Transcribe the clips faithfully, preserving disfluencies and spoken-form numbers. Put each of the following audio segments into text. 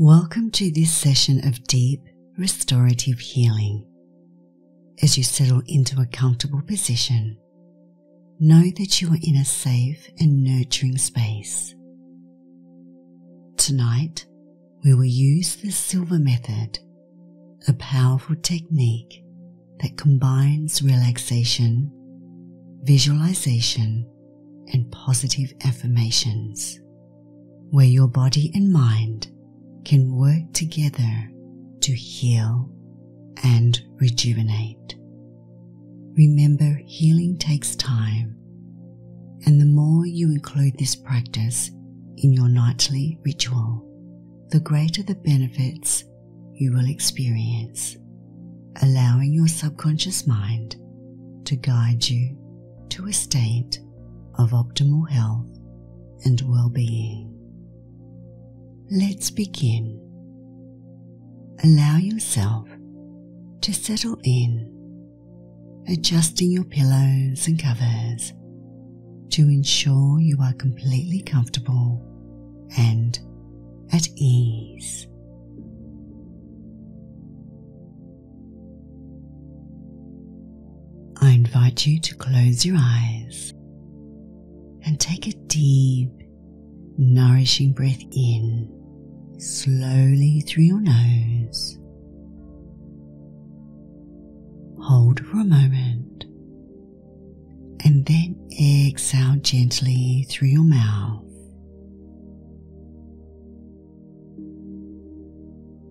Welcome to this session of deep, restorative healing. As you settle into a comfortable position, know that you are in a safe and nurturing space. Tonight, we will use the Silva Method, a powerful technique that combines relaxation, visualization, and positive affirmations, where your body and mind can work together to heal and rejuvenate. Remember, healing takes time, and the more you include this practice in your nightly ritual, the greater the benefits you will experience, allowing your subconscious mind to guide you to a state of optimal health and well-being. Let's begin. Allow yourself to settle in, adjusting your pillows and covers to ensure you are completely comfortable and at ease. I invite you to close your eyes and take a deep, nourishing breath in, slowly through your nose. Hold for a moment, and then exhale gently through your mouth.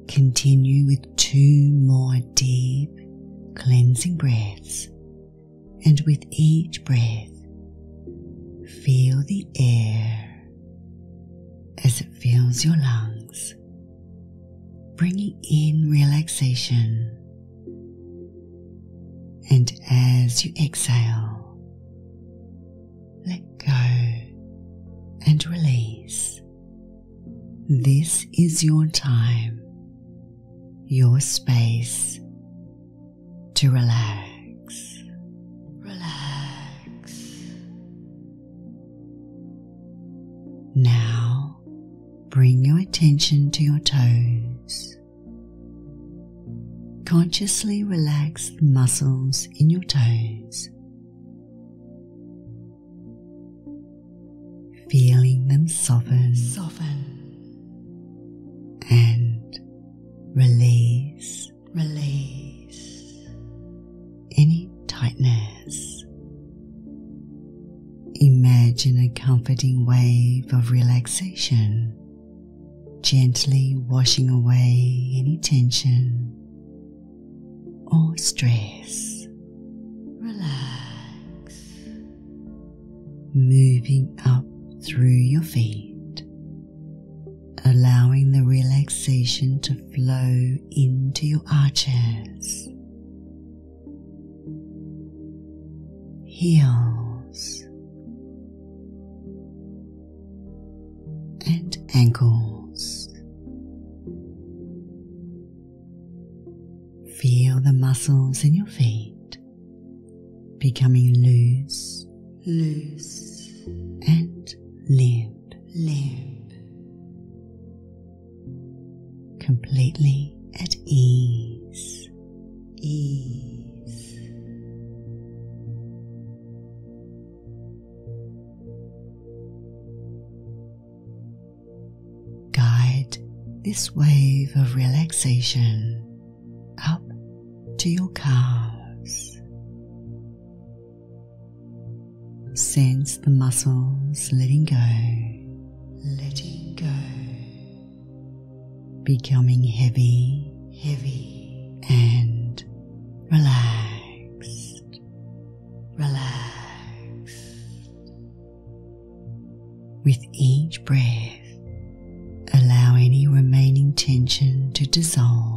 Continue with two more deep, cleansing breaths, and with each breath, feel the air as it fills your lungs, bringing in relaxation. And as you exhale, let go and release. This is your time, your space to relax. Relax. Now, bring your attention to your toes. Consciously relax the muscles in your toes, feeling them soften, soften, and release, release any tightness. Imagine a comforting wave of relaxation, gently washing away any tension or stress. Relax. Moving up through your feet, allowing the relaxation to flow into your arches, heels, and ankles. Feel the muscles in your feet becoming loose, loose, and limp, limp, completely at ease, ease. Guide this wave of relaxation up to your calves. Sense the muscles letting go, letting go, becoming heavy, heavy, and relaxed, relaxed. With each breath, allow any remaining tension to dissolve.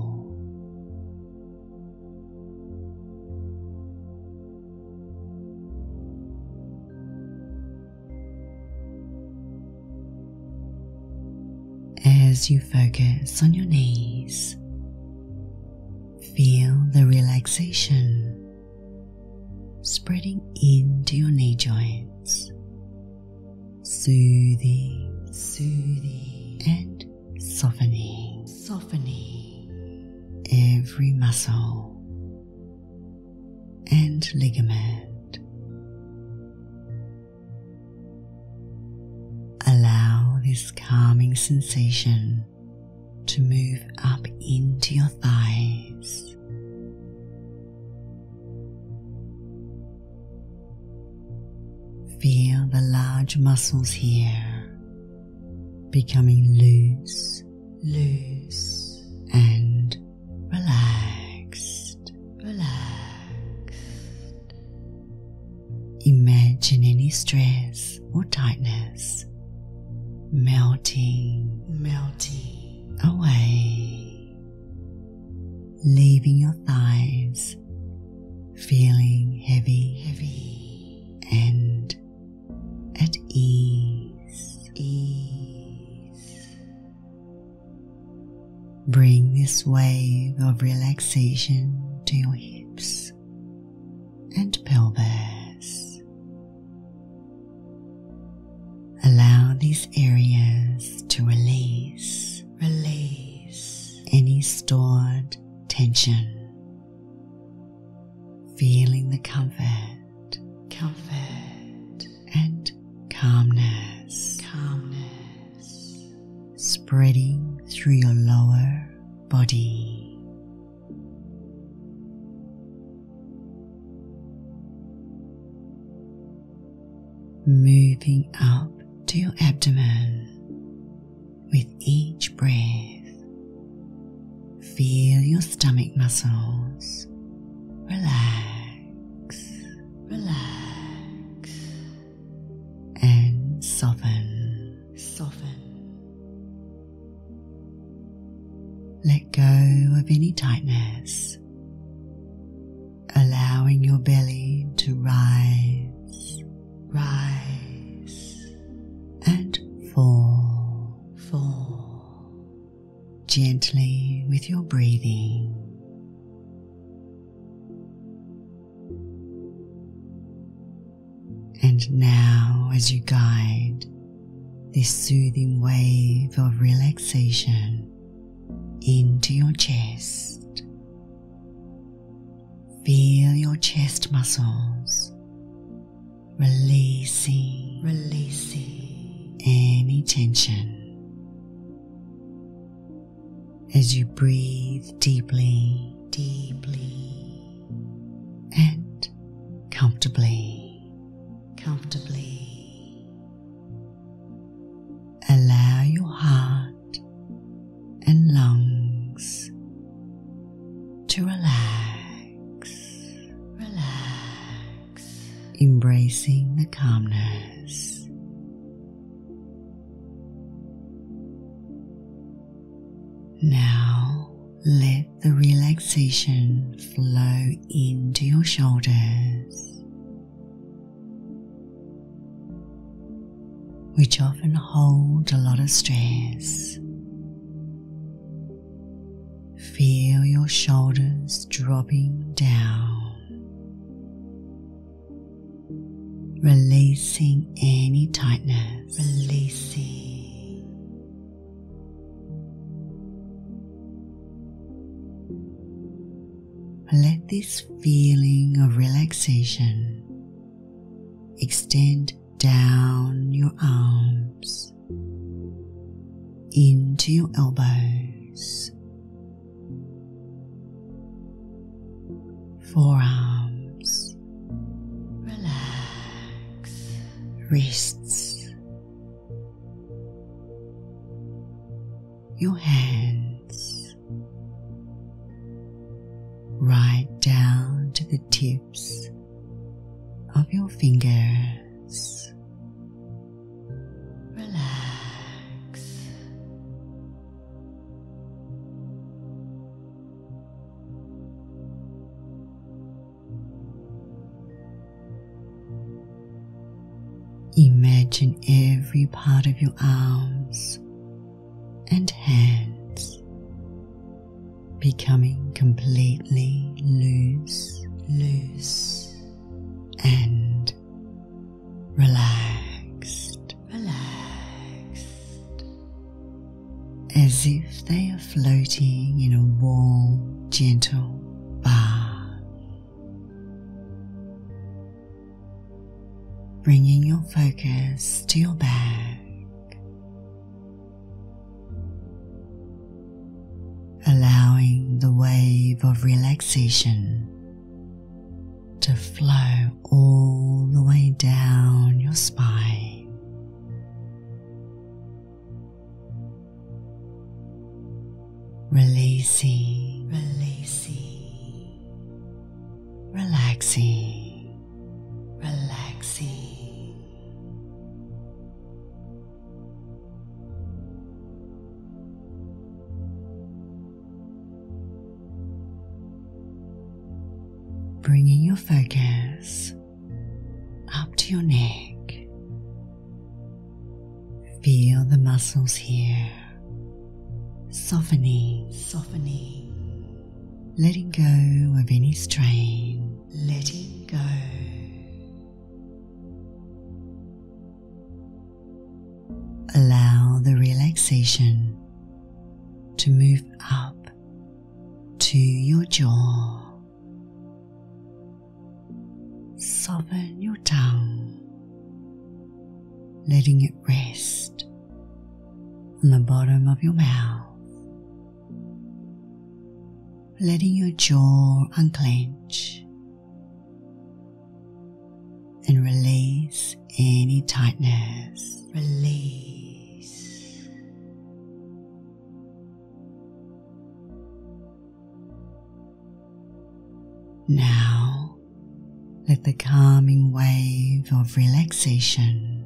As you focus on your knees, feel the relaxation spreading into your knee joints, soothing, soothing, and softening, softening every muscle and ligament. Allow this calming sensation to move up into your thighs. Feel the large muscles here becoming loose, loose, and relaxed, relaxed. Imagine any stress or tightness melting, melting away, leaving your thighs feeling heavy, heavy, and at ease. Ease. Bring this wave of relaxation to your hips and pelvis. Allow these areas to release, release any stored tension. Feeling the comfort, comfort, and calmness, calmness, spreading through your lower body. Moving up to your abdomen with each breath, feel your stomach muscles relax, relax. Soften, soften. Let go of any tightness, allowing your belly to rise, rise, and fall, fall, gently with your breathing. And now, as you guide this soothing wave of relaxation into your chest, feel your chest muscles releasing, releasing any tension. As you breathe deeply, deeply, and comfortably. Comfortably. Allow your heart and lungs to relax, relax, embracing the calmness. Now let the relaxation flow into your shoulders, which often hold a lot of stress. Feel your shoulders dropping down, releasing any tightness, releasing. Let this feeling of relaxation extend down your arms, into your elbows, forearms, relax, wrists, your hands, right down to the tips of your fingers. Imagine every part of your arms and hands becoming completely loose, loose, and relaxed, relaxed. as if they are floating in a warm, gentle bath. Bringing your focus to your back, allowing the wave of relaxation to flow all the way down your spine. Releasing, releasing, relaxing, relaxing. Bringing your focus up to your neck. Feel the muscles here softening, softening, letting go of any strain, letting go. Allow the relaxation to move up to your jaw. Soften your tongue, letting it rest on the bottom of your mouth. Letting your jaw unclench and release any tightness. Release. Now, let the calming wave of relaxation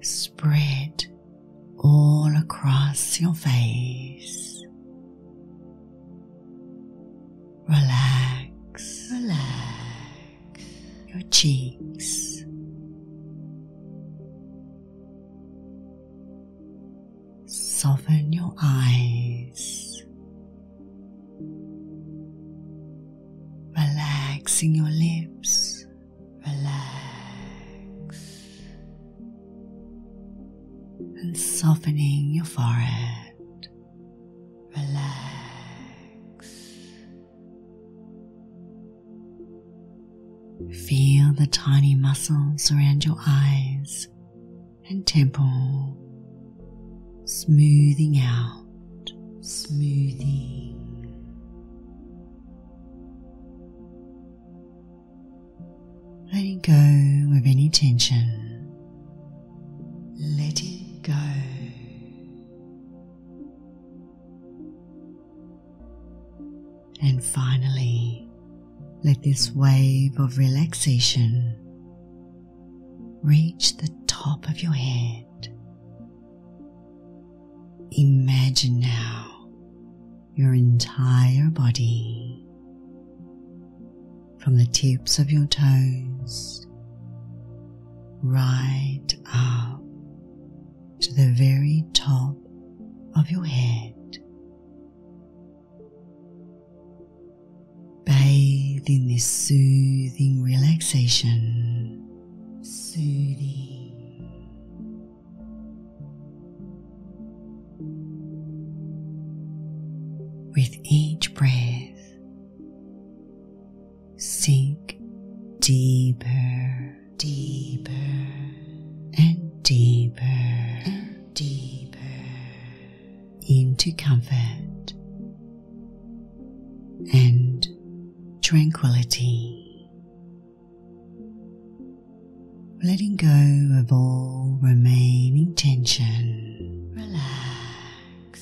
spread all across your face. Relax, relax your cheeks, soften your eyes, relaxing your lips, relax, and softening your forehead, relax. Feel the tiny muscles around your eyes and temple, smoothing out, smoothing. Letting go of any tension, letting go. And finally, let this wave of relaxation reach the top of your head. Imagine now your entire body, from the tips of your toes right up to the very top of your head. In this soothing relaxation, soothing. With each breath, sink deeper, deeper, and deeper, and deeper into comfort and tranquility, letting go of all remaining tension. Relax.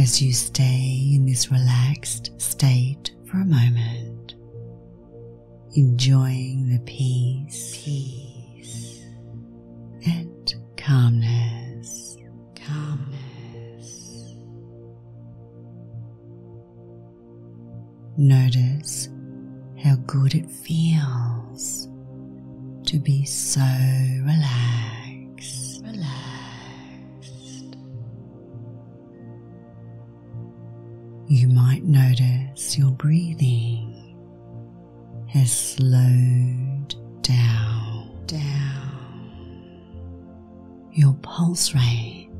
As you stay in this relaxed state for a moment, enjoying the peace, peace, and calmness, calmness. Notice how good it feels to be so relaxed, relaxed. You might notice your breathing has slowed down, down. Your pulse rate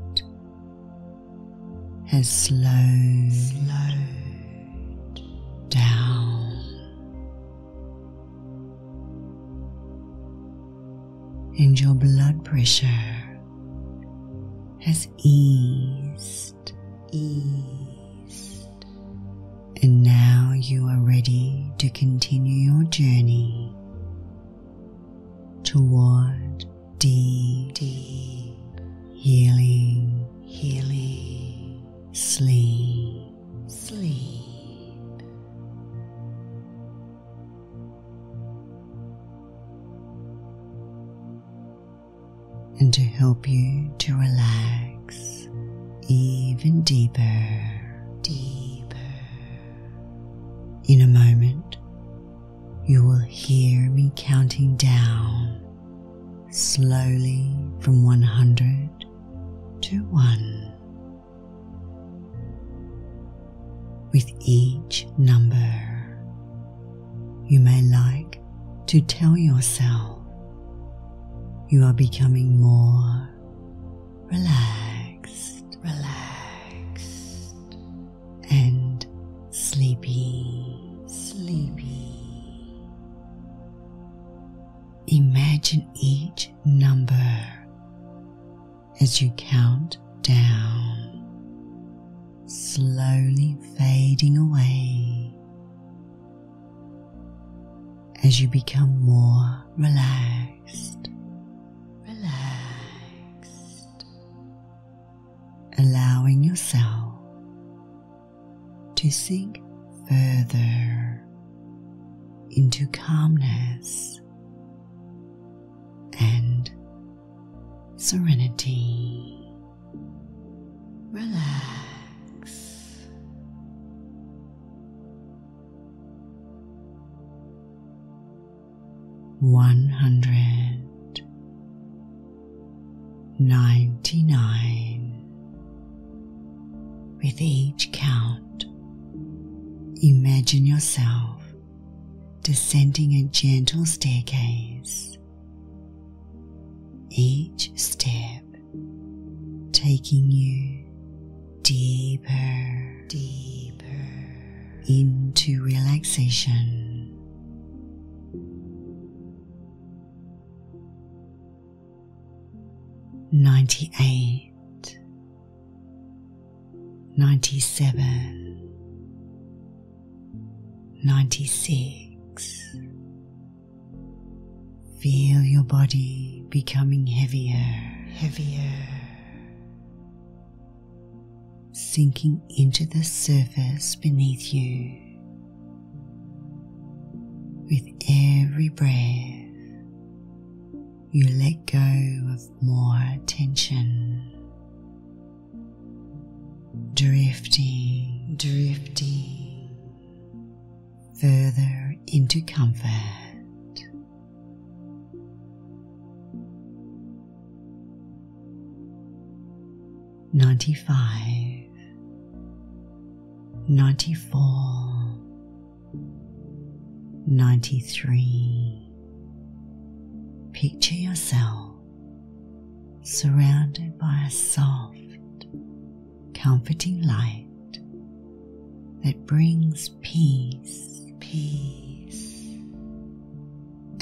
has slowed, slowed down. And your blood pressure has eased, eased. And now you are ready to continue your journey toward deep, deep healing, healing, sleep, sleep. And to help you to relax even deeper, deeper. In a moment, you will hear me counting down slowly from one hundred to one. With each number, you may like to tell yourself you are becoming more relaxed, relaxed, and sleepy, sleepy. Imagine each number as you count down, slowly fading away as you become more relaxed. Allowing yourself to sink further into calmness and serenity. Relax. one hundred ninety-nine. With each count, imagine yourself descending a gentle staircase, each step taking you deeper, deeper into relaxation. ninety-eight. Ninety-seven, ninety-six. Feel your body becoming heavier, heavier, sinking into the surface beneath you. With every breath, you let go of more tension. Drifting, drifting further into comfort. ninety-five, ninety-four, ninety-three. Picture yourself surrounded by a soft, comforting light that brings peace, peace,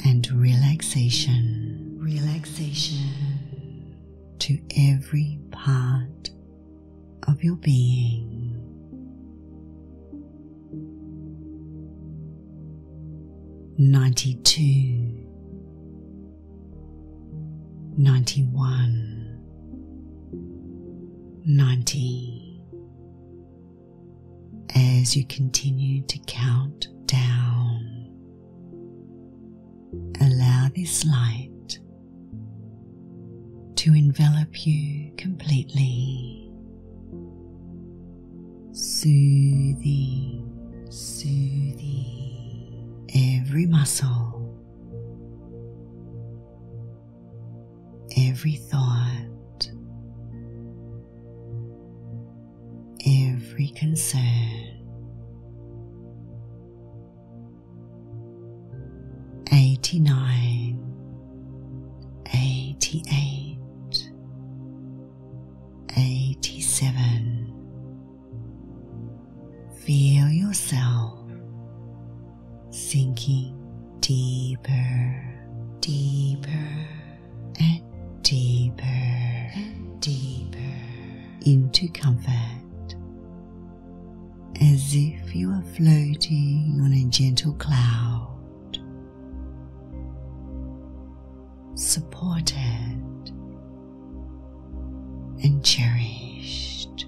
and relaxation, relaxation to every part of your being. ninety-two, ninety-one. ninety. As you continue to count down, allow this light to envelop you completely, soothing, soothing every muscle, every thought, every concern. eighty-nine, eighty-eight, eighty-seven. Feel yourself sinking deeper, deeper, and deeper, and deeper into comfort, as if you are floating on a gentle cloud, supported and cherished.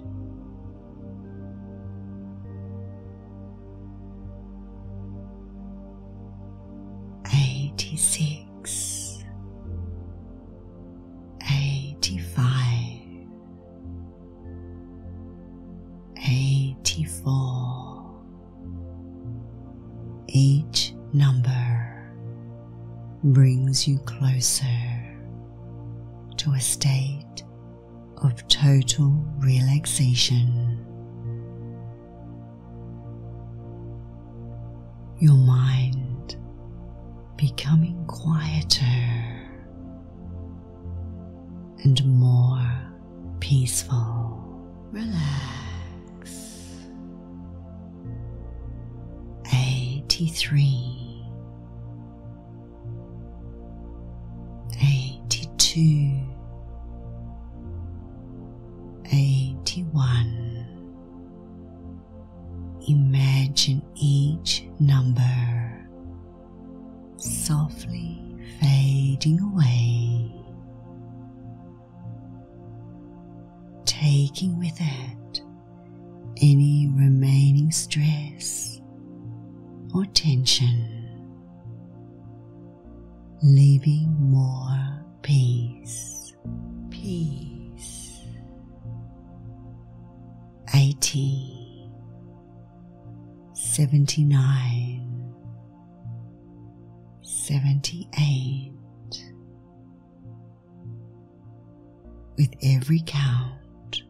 eighty-six, eighty-five, eighty-four. Each number brings you closer to a state of total relaxation. Your mind becoming quieter and more peaceful. Relax. eighty-three, eighty-two, eighty-one. Imagine each number softly fading away, taking with it any remaining stress or tension, leaving more peace. Peace. eighty, seventy-nine, seventy-eight. With every count,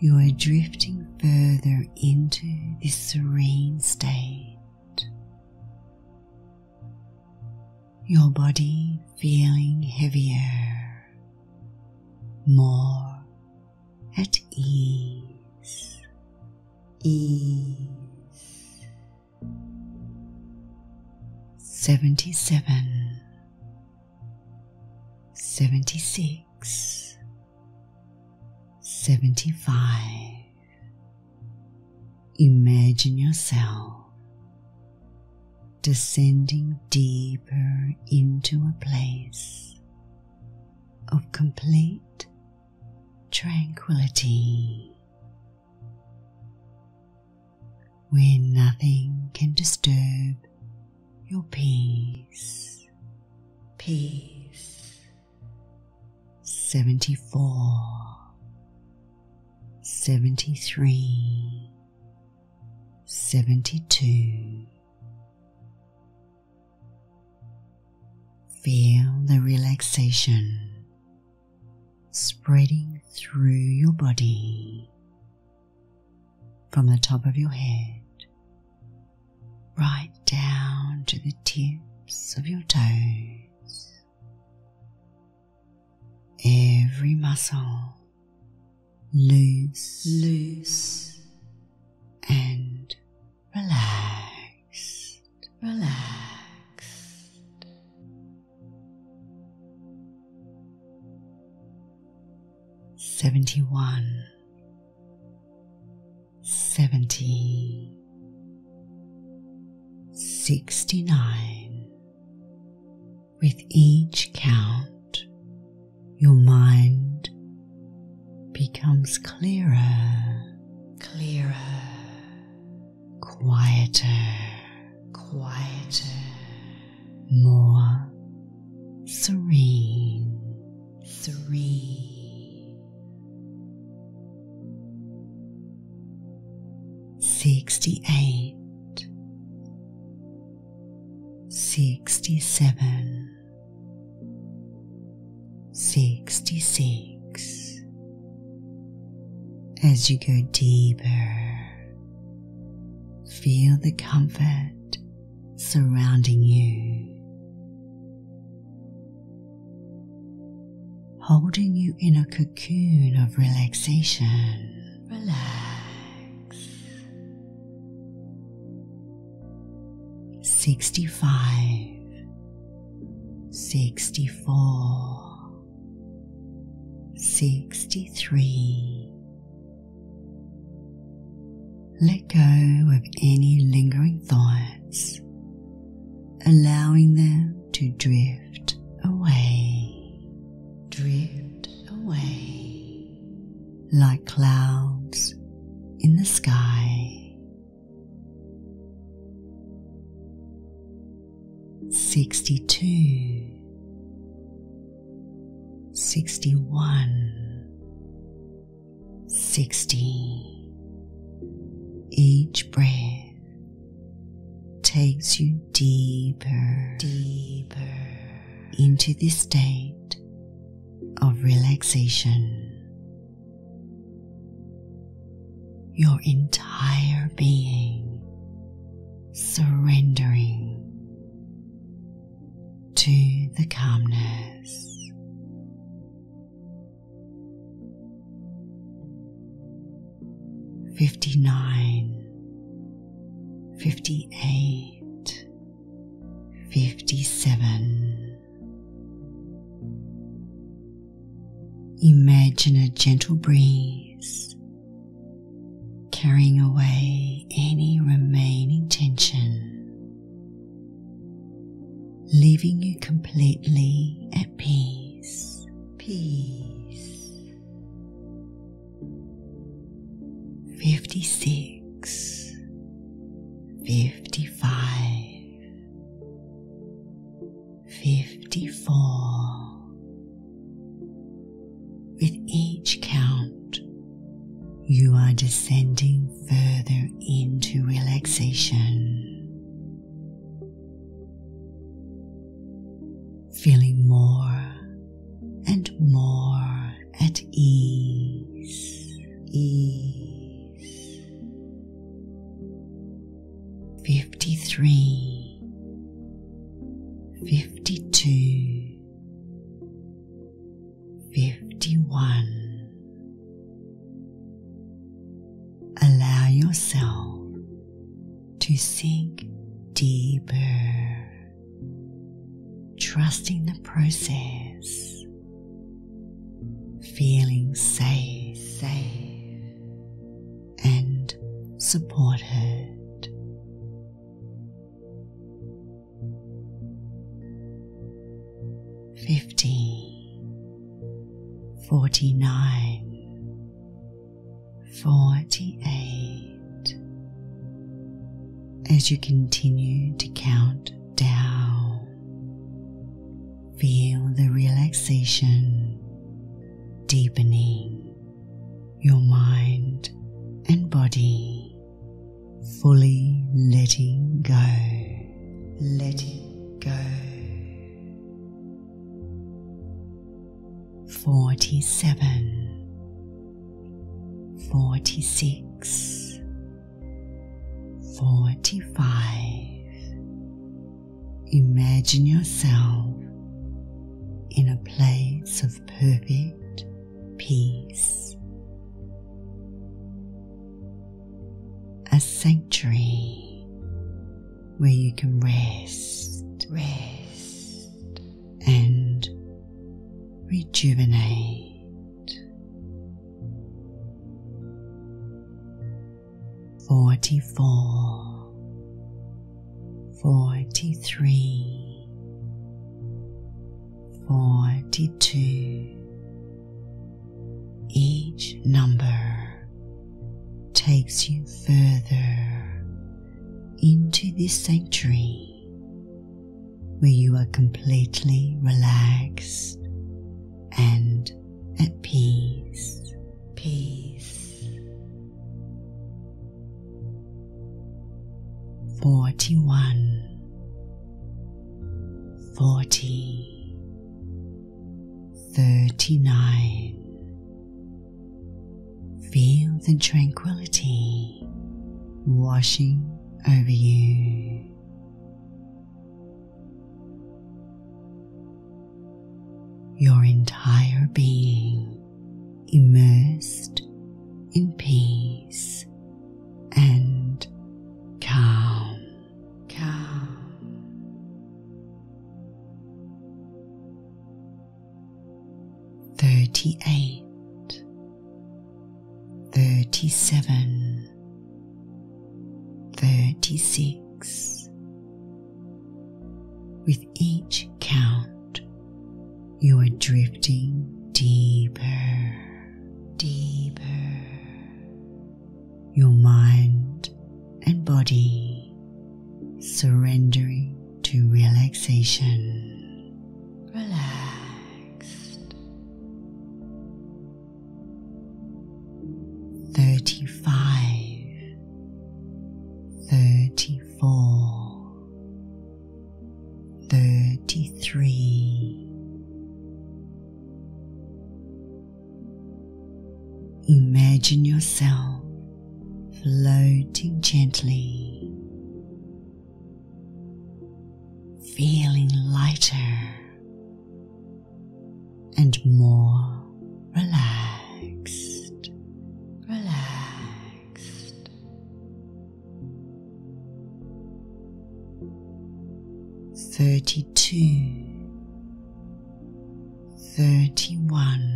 you are drifting further into this serene state. Your body feeling heavier, more at ease. Ease. seventy-seven, seventy-six, seventy-five. Imagine yourself descending deeper into a place of complete tranquility, where nothing can disturb your peace. Peace. seventy-four, seventy-three, seventy-two. Feel the relaxation spreading through your body, from the top of your head right down to the tips of your toes. Every muscle loose, loose, and relaxed, relaxed. seventy-one, seventy, sixty-nine. With each count, your mind becomes clearer, clearer, quieter, quieter, more serene, serene. sixty-eight, sixty-seven, sixty-six. As you go deeper, feel the comfort surrounding you, holding you in a cocoon of relaxation. Relax. sixty-five, sixty-four, sixty-three. Let go of any lingering thoughts, allowing them to drift away, drift away, like clouds in the sky. sixty-two, sixty-one, sixty. Each breath takes you deeper, deeper into this state of relaxation. Your entire being surrendering to the calmness. fifty-nine, fifty-eight, fifty-seven. Imagine a gentle breeze carrying away any remaining tension, leaving you completely at peace. Peace. fifty-six, fifty-five, fifty-four. With each count, you are descending further into relaxation, feeling more and more at ease. ease. fifty-three, fifty-two, fifty-one. Allow yourself to sink deeper, trusting the process, feeling safe, safe and supported. fifty, forty-nine, forty-eight. As you continue to count down, feel the relaxation deepening, your mind and body fully letting go, letting go. forty-seven, forty-six, forty-five. Imagine yourself in a place of perfect peace, a sanctuary where you can rest, rest, and rejuvenate. forty-four, forty-three, forty-two. Each number takes you further into this sanctuary where you are completely relaxed and at peace, peace. forty-one, forty, thirty-nine. Feel the tranquility washing over you. your entire being, immersed in peace and calm. Calm. Thirty-eight, thirty-seven, thirty-six. With each count, you are drifting deeper, deeper. Your mind and body surrendering to relaxation. Relaxed. Thirty-five, thirty-four, thirty-three. Imagine yourself floating gently, feeling lighter and more relaxed, relaxed. Thirty-two, thirty-one,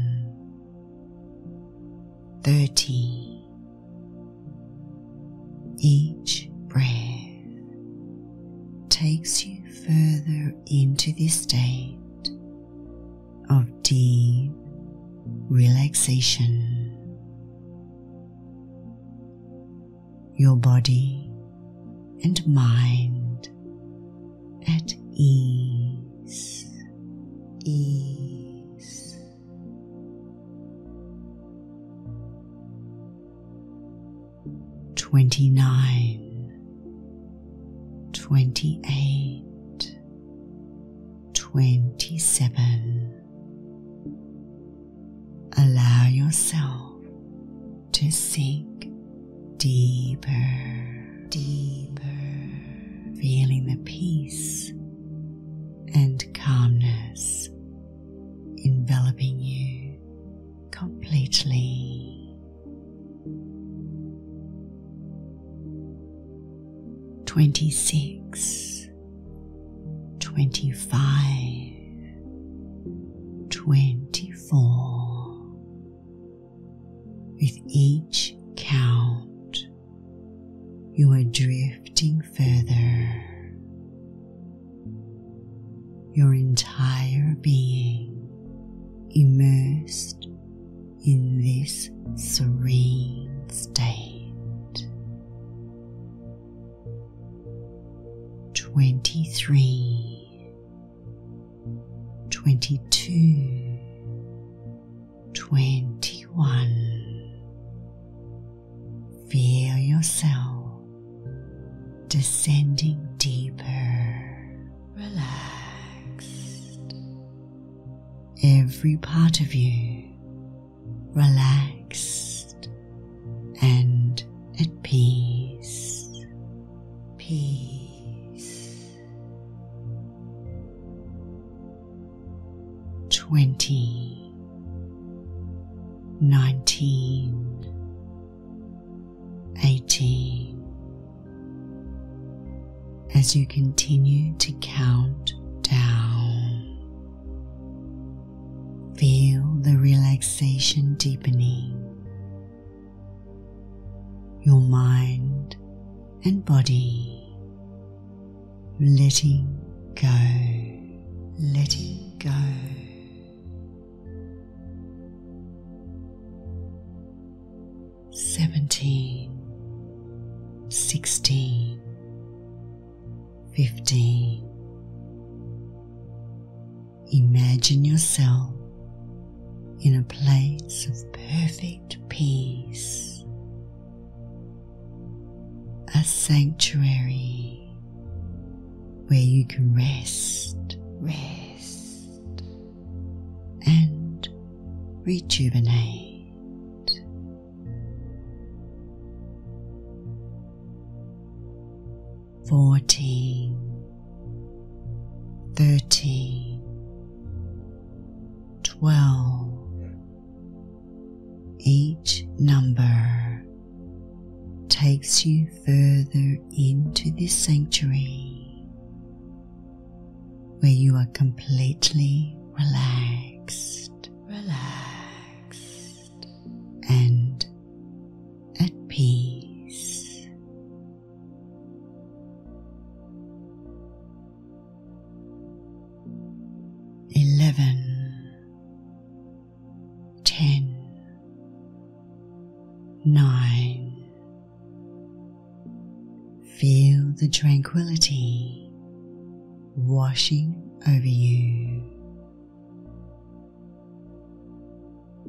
thirty. Each breath takes you further into this state of deep relaxation. Your body and mind at ease, ease. Twenty-nine, twenty-eight, twenty-seven. Allow yourself to sink deeper, deeper, feeling the peace and calmness enveloping you completely. Twenty-six, twenty-five, twenty-four. With each count, you are drifting further. Your entire being immersed in this serene state. Twenty-three, twenty-two, twenty-one. Feel yourself descending deeper, relaxed. Every part of you relaxed and at peace, peace. Twenty, nineteen, eighteen. As you continue to count down, feel the relaxation deepening. Your mind and body letting go, letting go. Seventeen, sixteen, fifteen. Imagine yourself in a place of perfect peace, a sanctuary where you can rest, rest, and rejuvenate. Fourteen, thirteen, twelve. Each number takes you further into this sanctuary where you are completely relaxed, relaxed, and at peace. eleven. Nine. Feel the tranquility washing over you.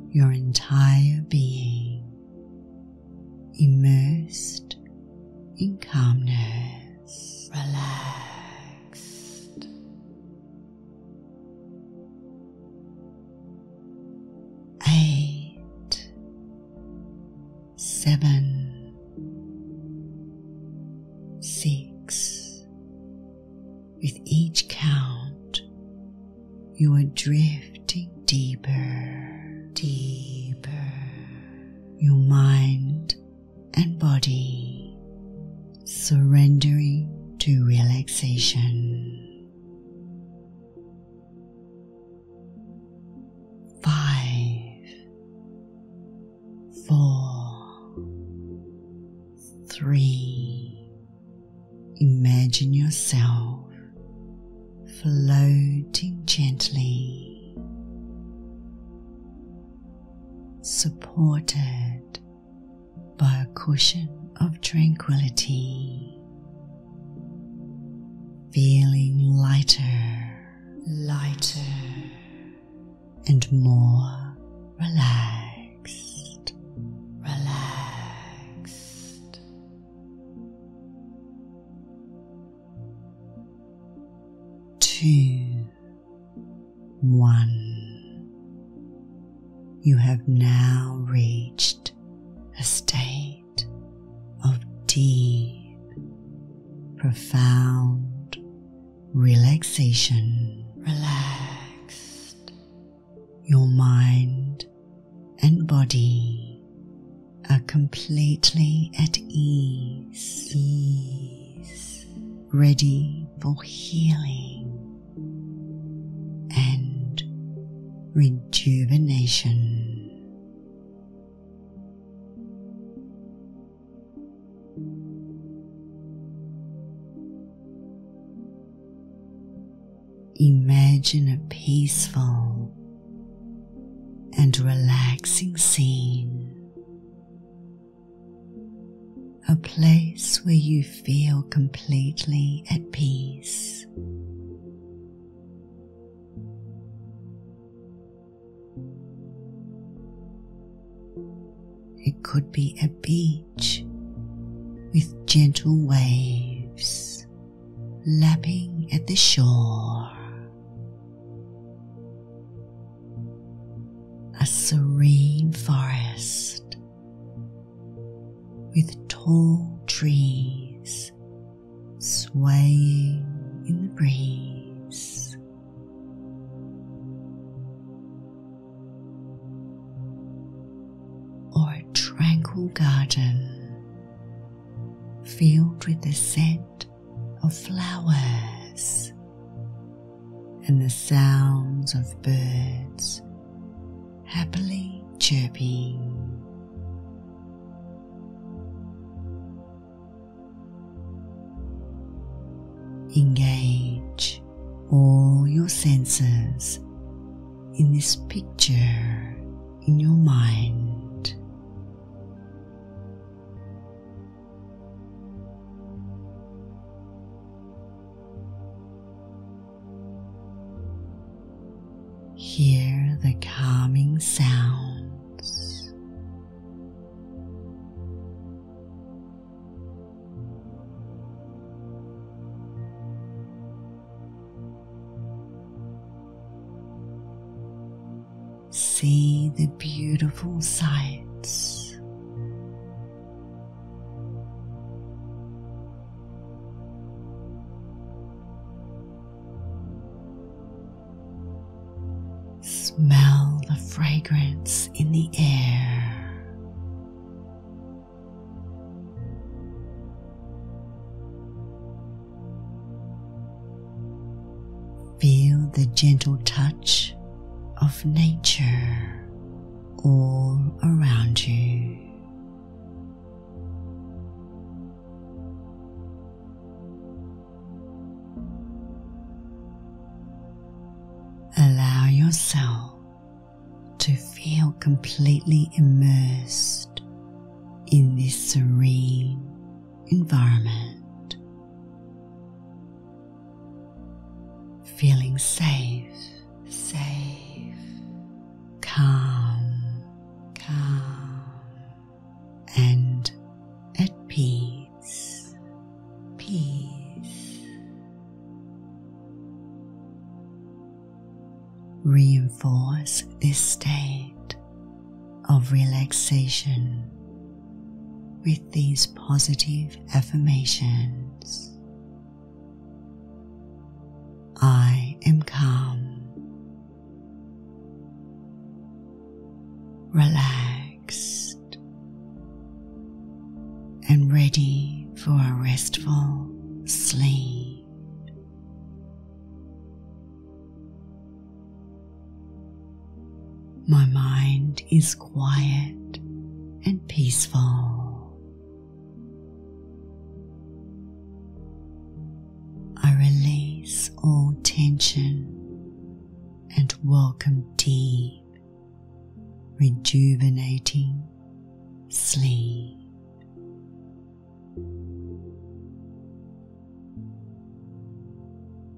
Your entire being immersed in calmness, relaxed. Eight. Seven, six. With each count, you are drifting deeper, deeper. Your mind and body surrendering to relaxation. Five, four. Three. Imagine yourself floating gently, supported by a cushion of tranquility, feeling lighter, lighter, and more relaxed, relaxed. Two, one. You have now reached a state of deep, profound relaxation. Relaxed. Your mind and body are completely at ease, ease. Ready for healing and rejuvenation. Imagine a peaceful and relaxing scene, a place where you feel completely at peace. It could be a beach with gentle waves lapping at the shore, a serene forest with tall trees swaying in the breeze. Garden filled with the scent of flowers and the sounds of birds happily chirping. Engage all your senses in this picture in your mind. Hear the calming sounds. See the beautiful sights. Smell the fragrance in the air. Feel the gentle touch of nature all around you. Allow yourself to feel completely immersed in this serene environment, feeling safe, safe, calm, calm, and at peace, peace. Reinforce this state of relaxation with these positive affirmations. I am calm, relaxed, and ready for a restful sleep. My mind is quiet and peaceful. I release all tension and welcome deep, rejuvenating sleep.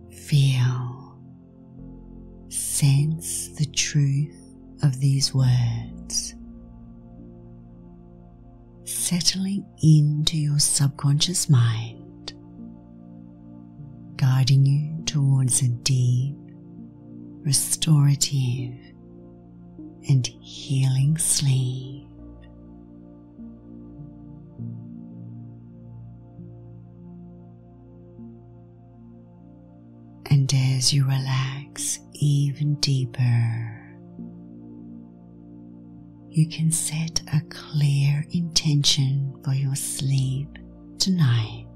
Feel, sense the truth of these words settling into your subconscious mind, guiding you towards a deep, restorative, and healing sleep. And as you relax even deeper, you can set a clear intention for your sleep tonight.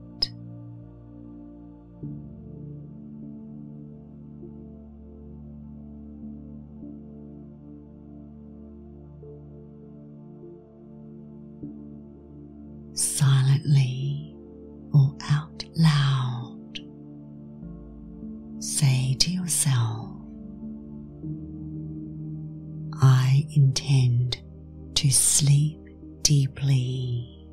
Silently or out loud, say to yourself, I intend to sleep deeply.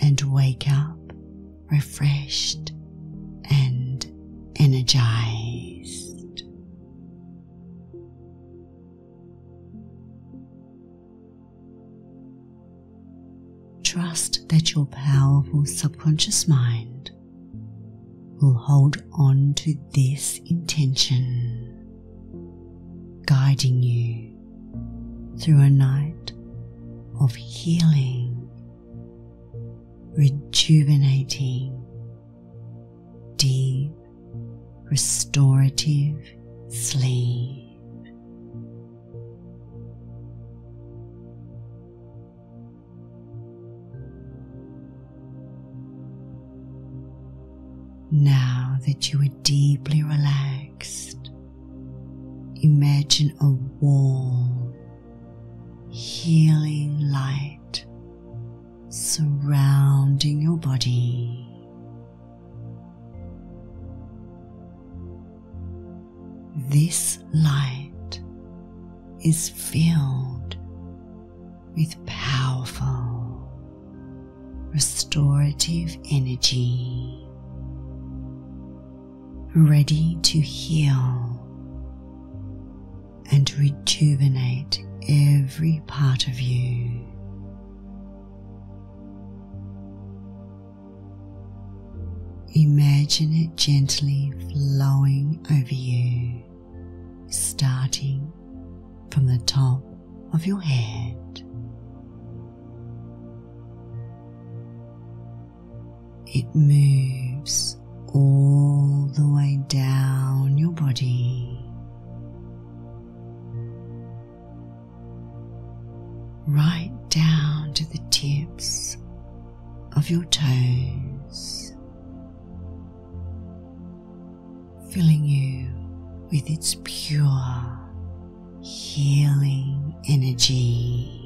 And wake up refreshed and energized. Trust that your powerful subconscious mind will hold on to this intention, guiding you through a night of healing, rejuvenating, deep, restorative sleep. Now that you are deeply relaxed, imagine a warm, healing light surrounding your body. This light is filled with powerful, restorative energy, ready to heal and rejuvenate every part of you. Imagine it gently flowing over you, starting from the top of your head. It moves all the way down your body, right down to the tips of your toes, filling you with its pure healing energy.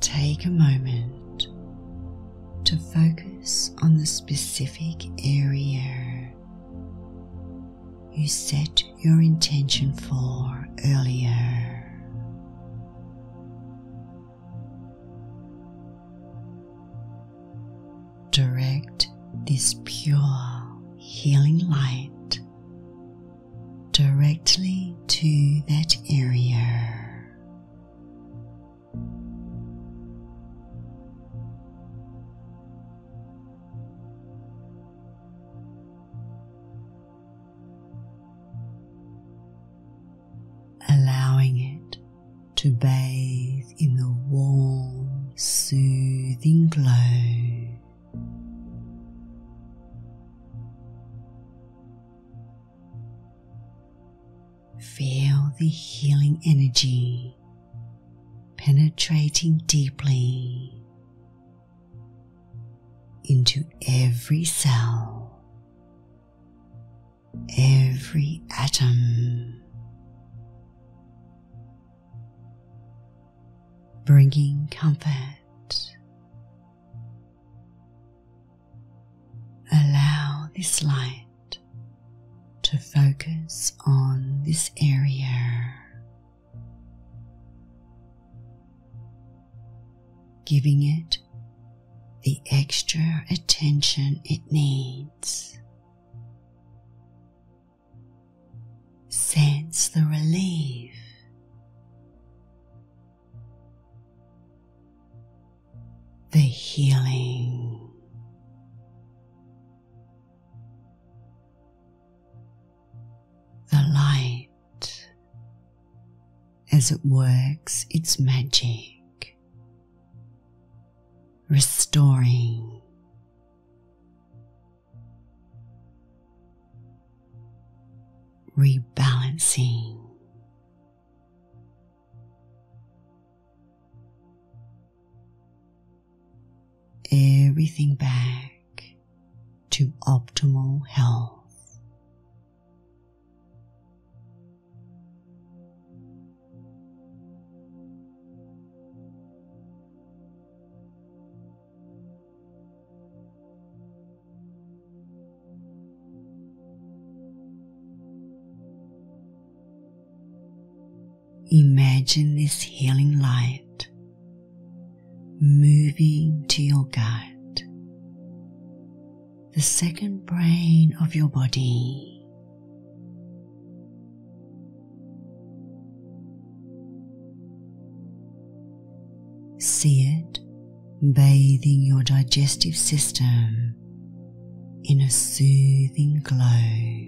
Take a moment to focus on the specific area you set your intention for earlier. Direct this pure healing light directly to that area. To bathe in the warm, soothing glow. Feel the healing energy penetrating deeply into every cell, every atom, bringing comfort. Allow this light to focus on this area, giving it the extra attention it needs. Sense the relief, the healing. The light, as it works its magic, restoring, rebalancing, everything back to optimal health. Imagine this healing light moving to your gut, the second brain of your body. See it bathing your digestive system in a soothing glow.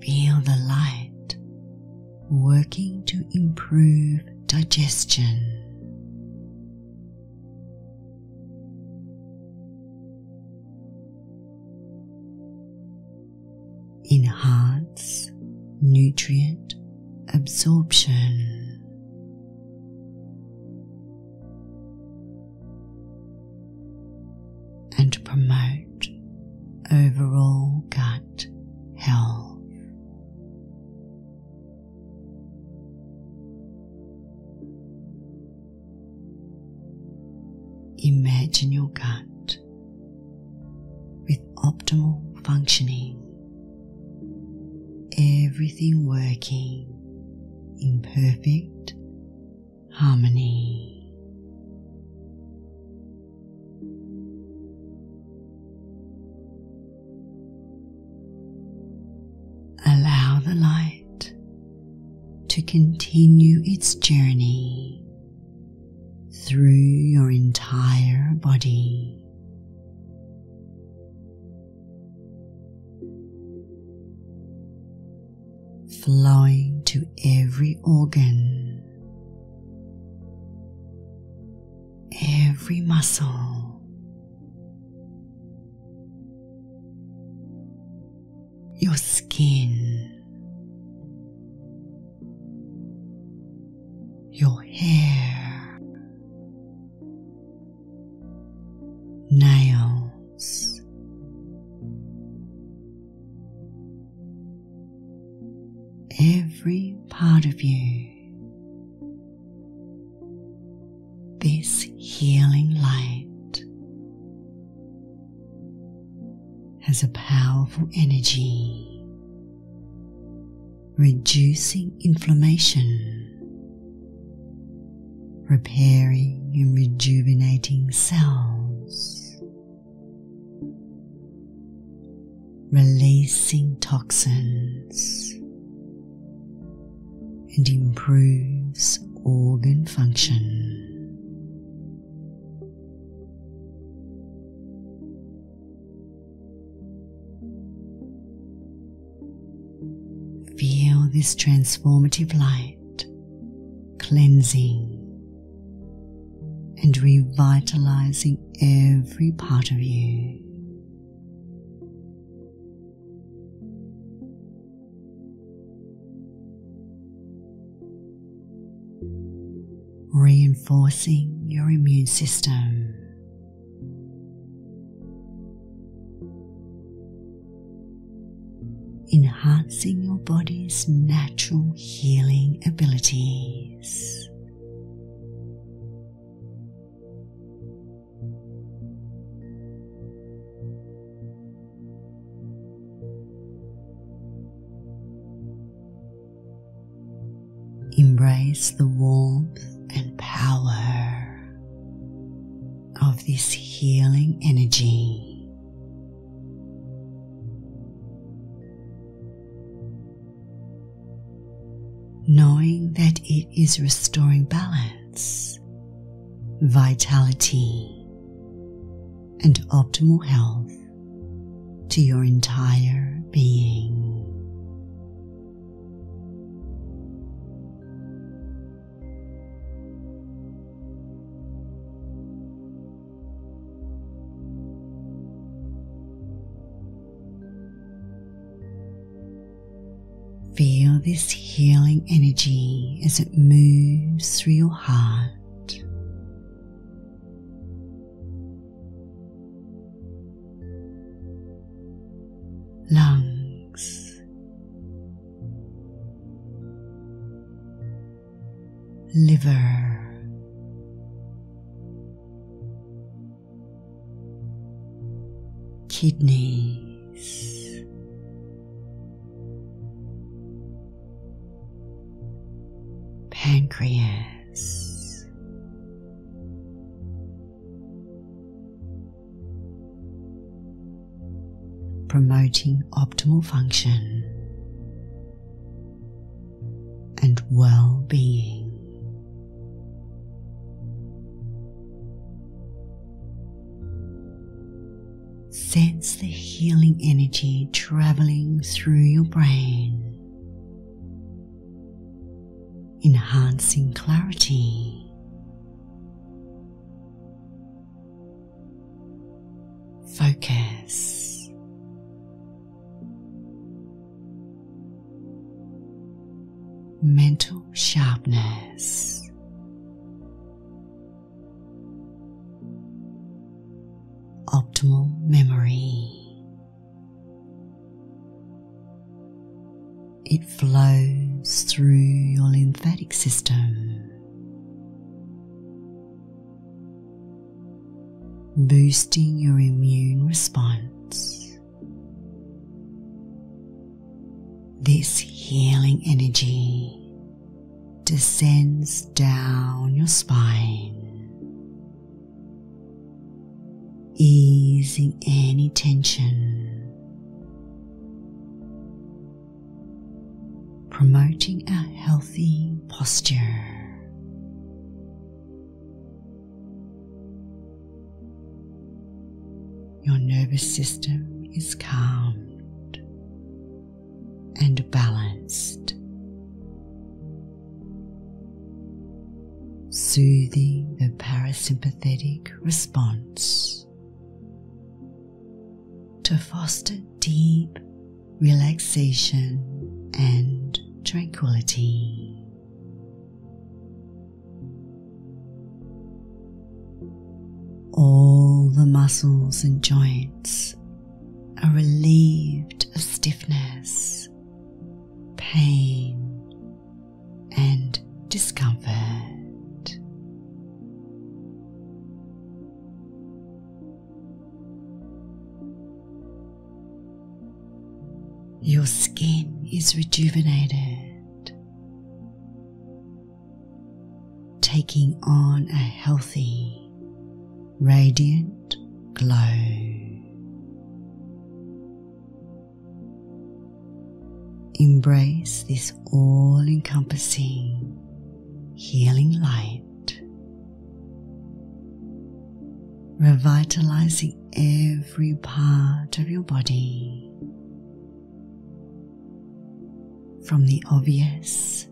Feel the light working to improve digestion. Enhance nutrient absorption. And promote overall gut health. Imagine your gut with optimal functioning, everything working in perfect harmony. Allow the light to continue its journey through your entire body, flowing to every organ, every muscle. Your skin, your hair, nails, every part of you. This healing light has a powerful energy, reducing inflammation, repairing and rejuvenating cells, releasing toxins, and improves organ function. Feel this transformative light, cleansing and revitalizing every part of you. Reinforcing your immune system. Enhancing your body's natural healing abilities. Embrace the warmth and power of this healing energy. Knowing that it is restoring balance, vitality, and optimal health to your entire being. Feel this healing energy as it moves through your heart, lungs, liver, kidneys, pancreas, promoting optimal function and well-being. Sense the healing energy traveling through your brain, enhancing clarity, focus, mental sharpness, optimal memory. It flows through your lymphatic system, boosting your immune response. This healing energy descends down your spine, easing any tension, promoting a healthy posture. Your nervous system is calmed and balanced, soothing the parasympathetic response to foster deep relaxation and tranquility. All the muscles and joints are relieved of stiffness, pain, and discomfort. Your skin is rejuvenated, taking on a healthy, radiant glow. Embrace this all-encompassing, healing light, revitalizing every part of your body, from the obvious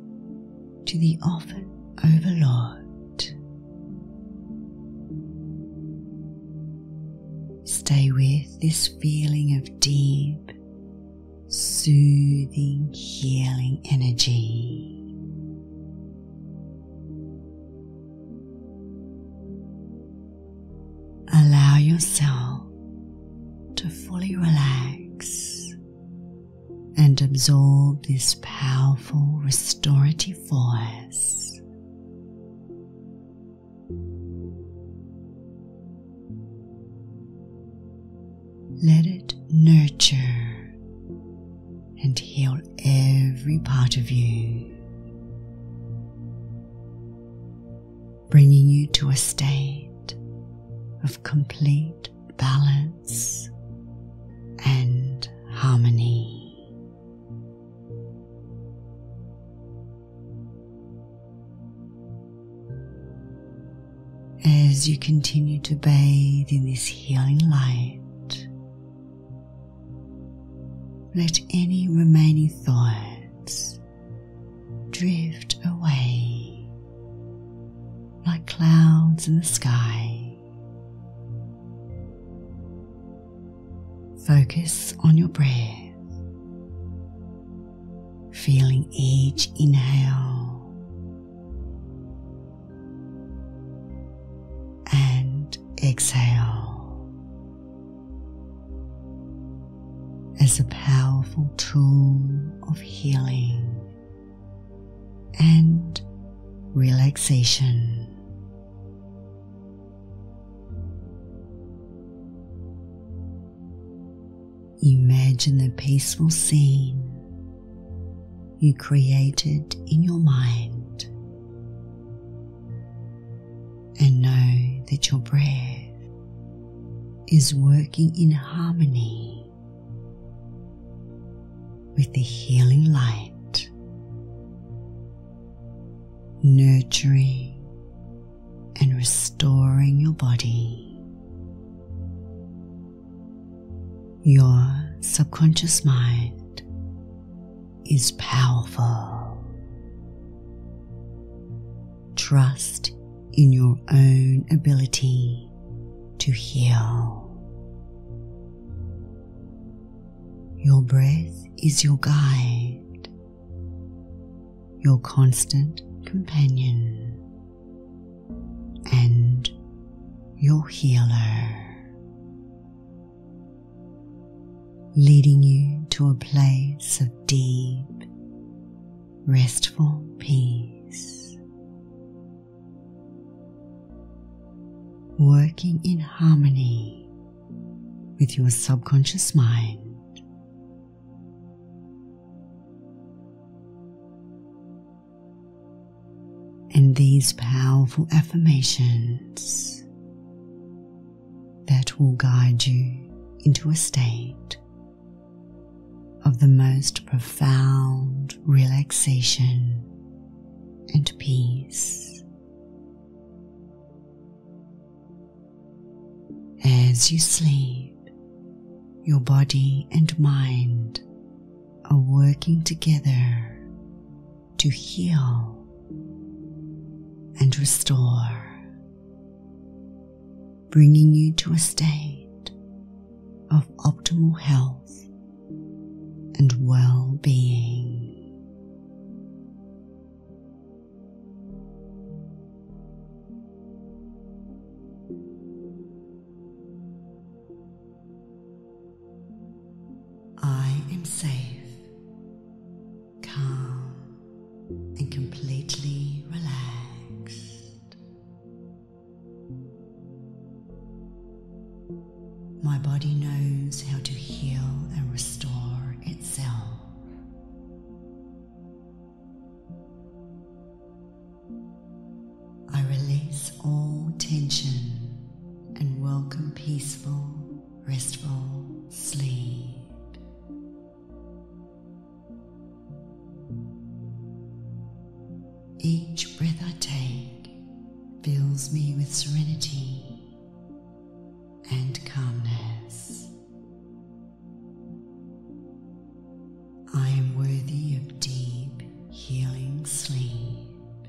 to the often overlooked. Stay with this feeling of deep, soothing, healing energy. Allow yourself to fully relax and absorb this powerful restorative force. Let it nurture and heal every part of you, bringing you to a state of complete balance and harmony. As you continue to bathe in this healing light, let any remaining thoughts drift away like clouds in the sky. Focus on your breath, feeling each inhale and exhale as a powerful tool of healing and relaxation. Imagine the peaceful scene you created in your mind, and know that your breath is working in harmony with the healing light, nurturing and restoring your body. Your subconscious mind is powerful. Trust in your own ability to heal. Your breath is your guide, your constant companion, and your healer, leading you to a place of deep, restful peace, working in harmony with your subconscious mind. And these powerful affirmations that will guide you into a state of the most profound relaxation and peace. As you sleep, your body and mind are working together to heal and restore, bringing you to a state of optimal health and well-being. My body knows how to heal and restore itself. I release all tension and welcome peaceful, restful sleep. Each breath I take fills me with serenity and calmness. I am worthy of deep, healing sleep.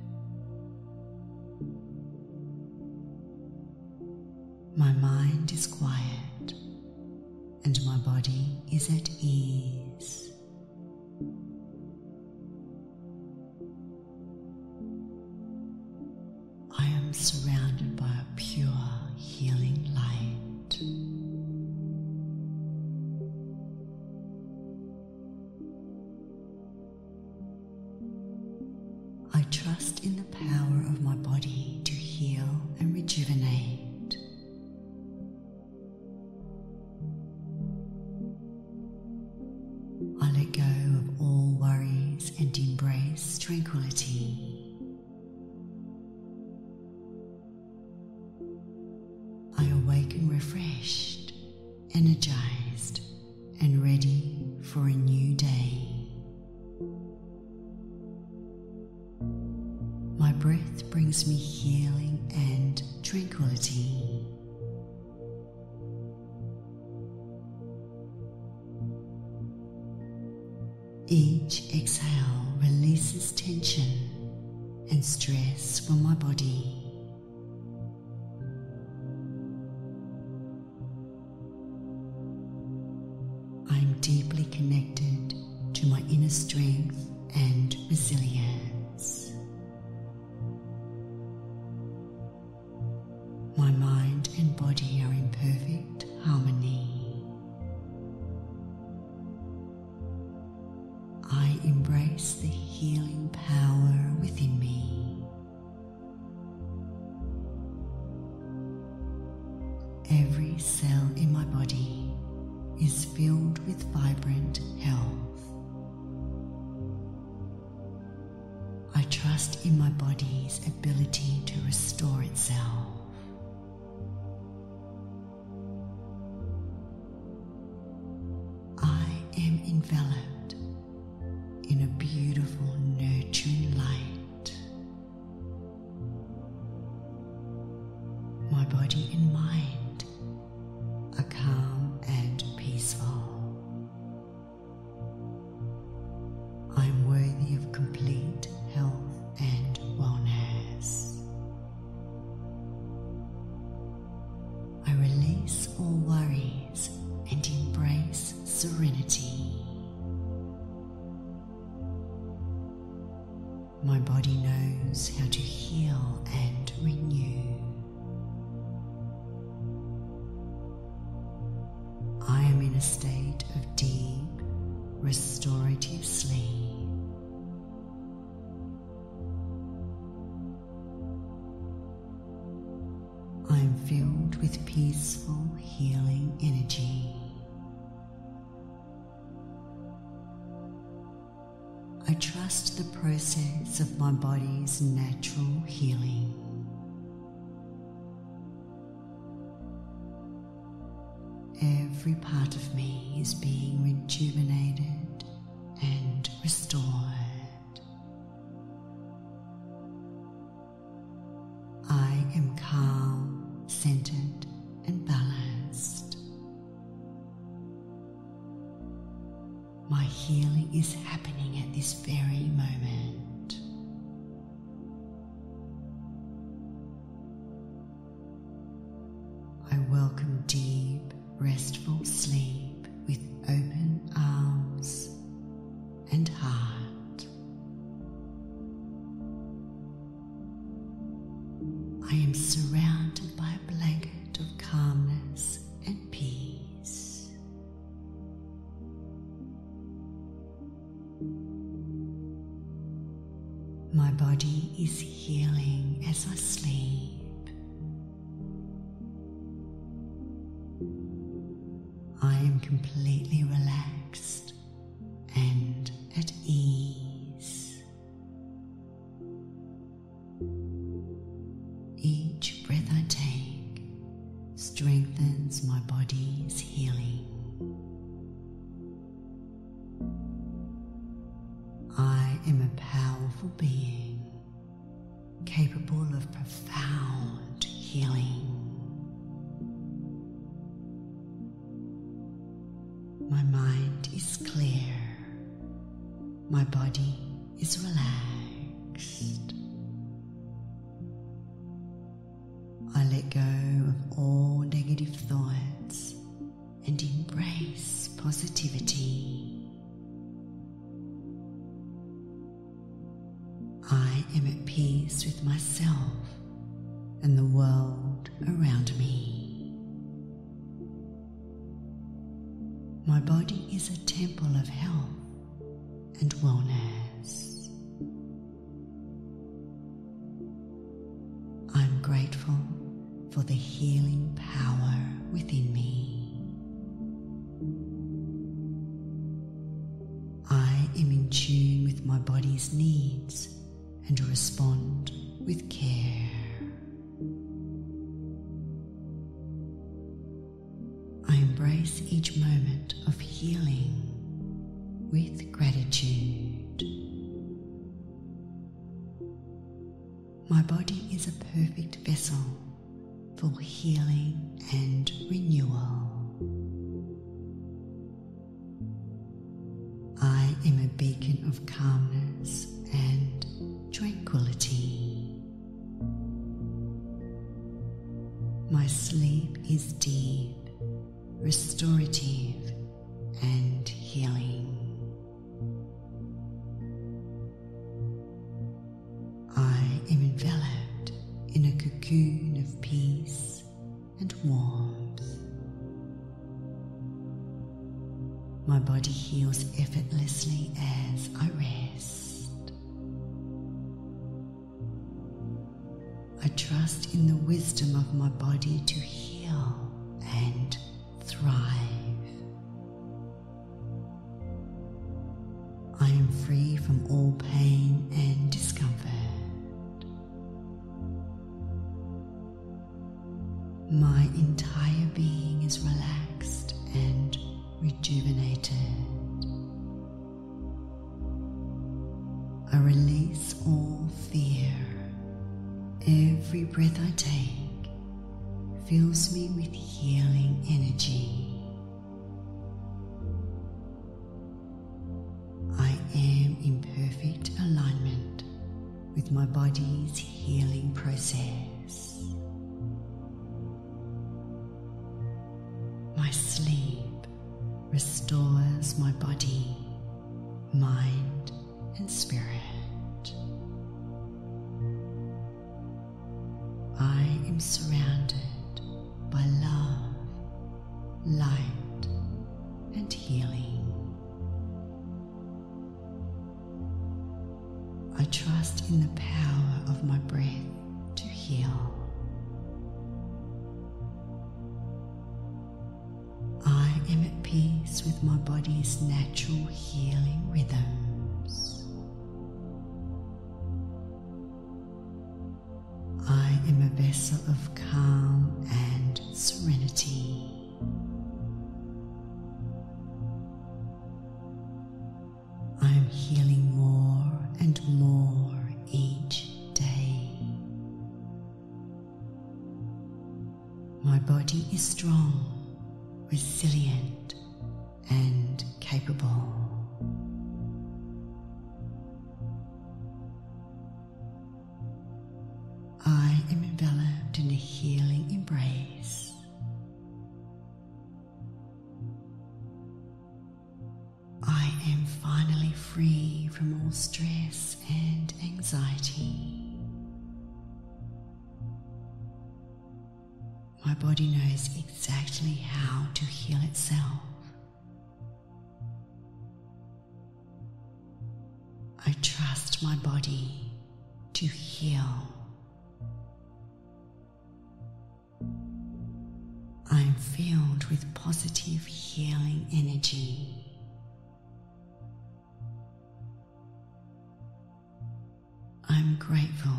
My mind is quiet and my body is at ease. I am surrounded by a pure, healing light. I trust in the power of my body to heal and rejuvenate. I let go of all worries and embrace tranquility. Refreshed, energized, and ready for a new day. My breath brings me healing and tranquility. Each exhale releases tension and stress from my body. Deeply connected to my inner strength and resilience. My mind and body are in perfect harmony. I embrace the healing power within me. Every cell in my body is filled with vibrant health. I trust in my body's ability to restore itself. I am enveloped in a beautiful, nurturing light. My body and mind are calm and peaceful. I am worthy of complete health and wellness. I release all worries and embrace serenity. My body knows how to heal and renew. State of deep, restorative sleep. I am filled with peaceful, healing energy. I trust the process of my body's natural healing. Every part of me is being rejuvenated and restored. I am calm, centered, and balanced. My healing is happening at this very moment. I welcome deep, restful sleep with open arms and heart. I am surrounded by a blanket of calmness and peace. My body is healing as I sleep. I am completely relaxed and at ease. Each breath I take strengthens my body's healing. I am a powerful being, capable of profound healing. My mind is clear. My body is relaxed. I let go of all negative thoughts and embrace positivity. I am at peace with myself and the world around me. My body is a temple of health and wellness. I'm grateful for the healing power within me. I am in tune with my body's needs and respond with care. Embrace each moment of healing with gratitude. My body is a perfect vessel for healing and renewal. I am a beacon of calmness and tranquility. My sleep is deep, restorative and healing. I am enveloped in a cocoon of peace and warmth. My body heals effortlessly as I rest. I trust in the wisdom of my body to heal and thrive. I am free from all pain and discomfort. My entire being is relaxed and rejuvenated. I release all fear. Every breath I take fills me with healing energy. I am in perfect alignment with my body's healing process. My sleep restores my body, mind, and spirit. I am surrounded by love, light, and healing. I trust in the power of my breath to heal. I am at peace with my body's natural healing rhythms. I am a vessel of calm and serenity. I am healing more and more each day. My body is strong, resilient, and capable. am enveloped in a healing embrace. I am finally free from all stress and anxiety. My body knows exactly how to heal itself. I trust my body to heal. I am filled with positive healing energy. I am grateful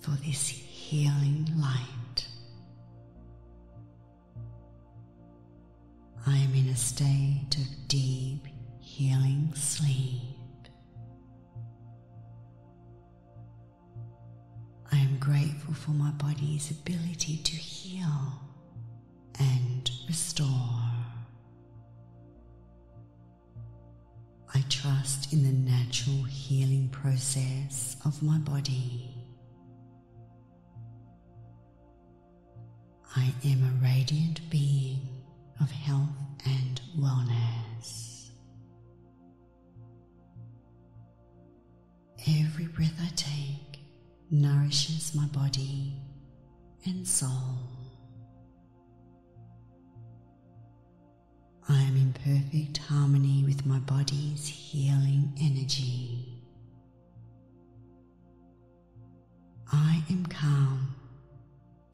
for this healing light. I am in a state of deep healing sleep. I am grateful for my body's ability to heal and restore. I trust in the natural healing process of my body. I am a radiant being of health and wellness. Every breath I take nourishes my body and soul. I am in perfect harmony with my body's healing energy. I am calm,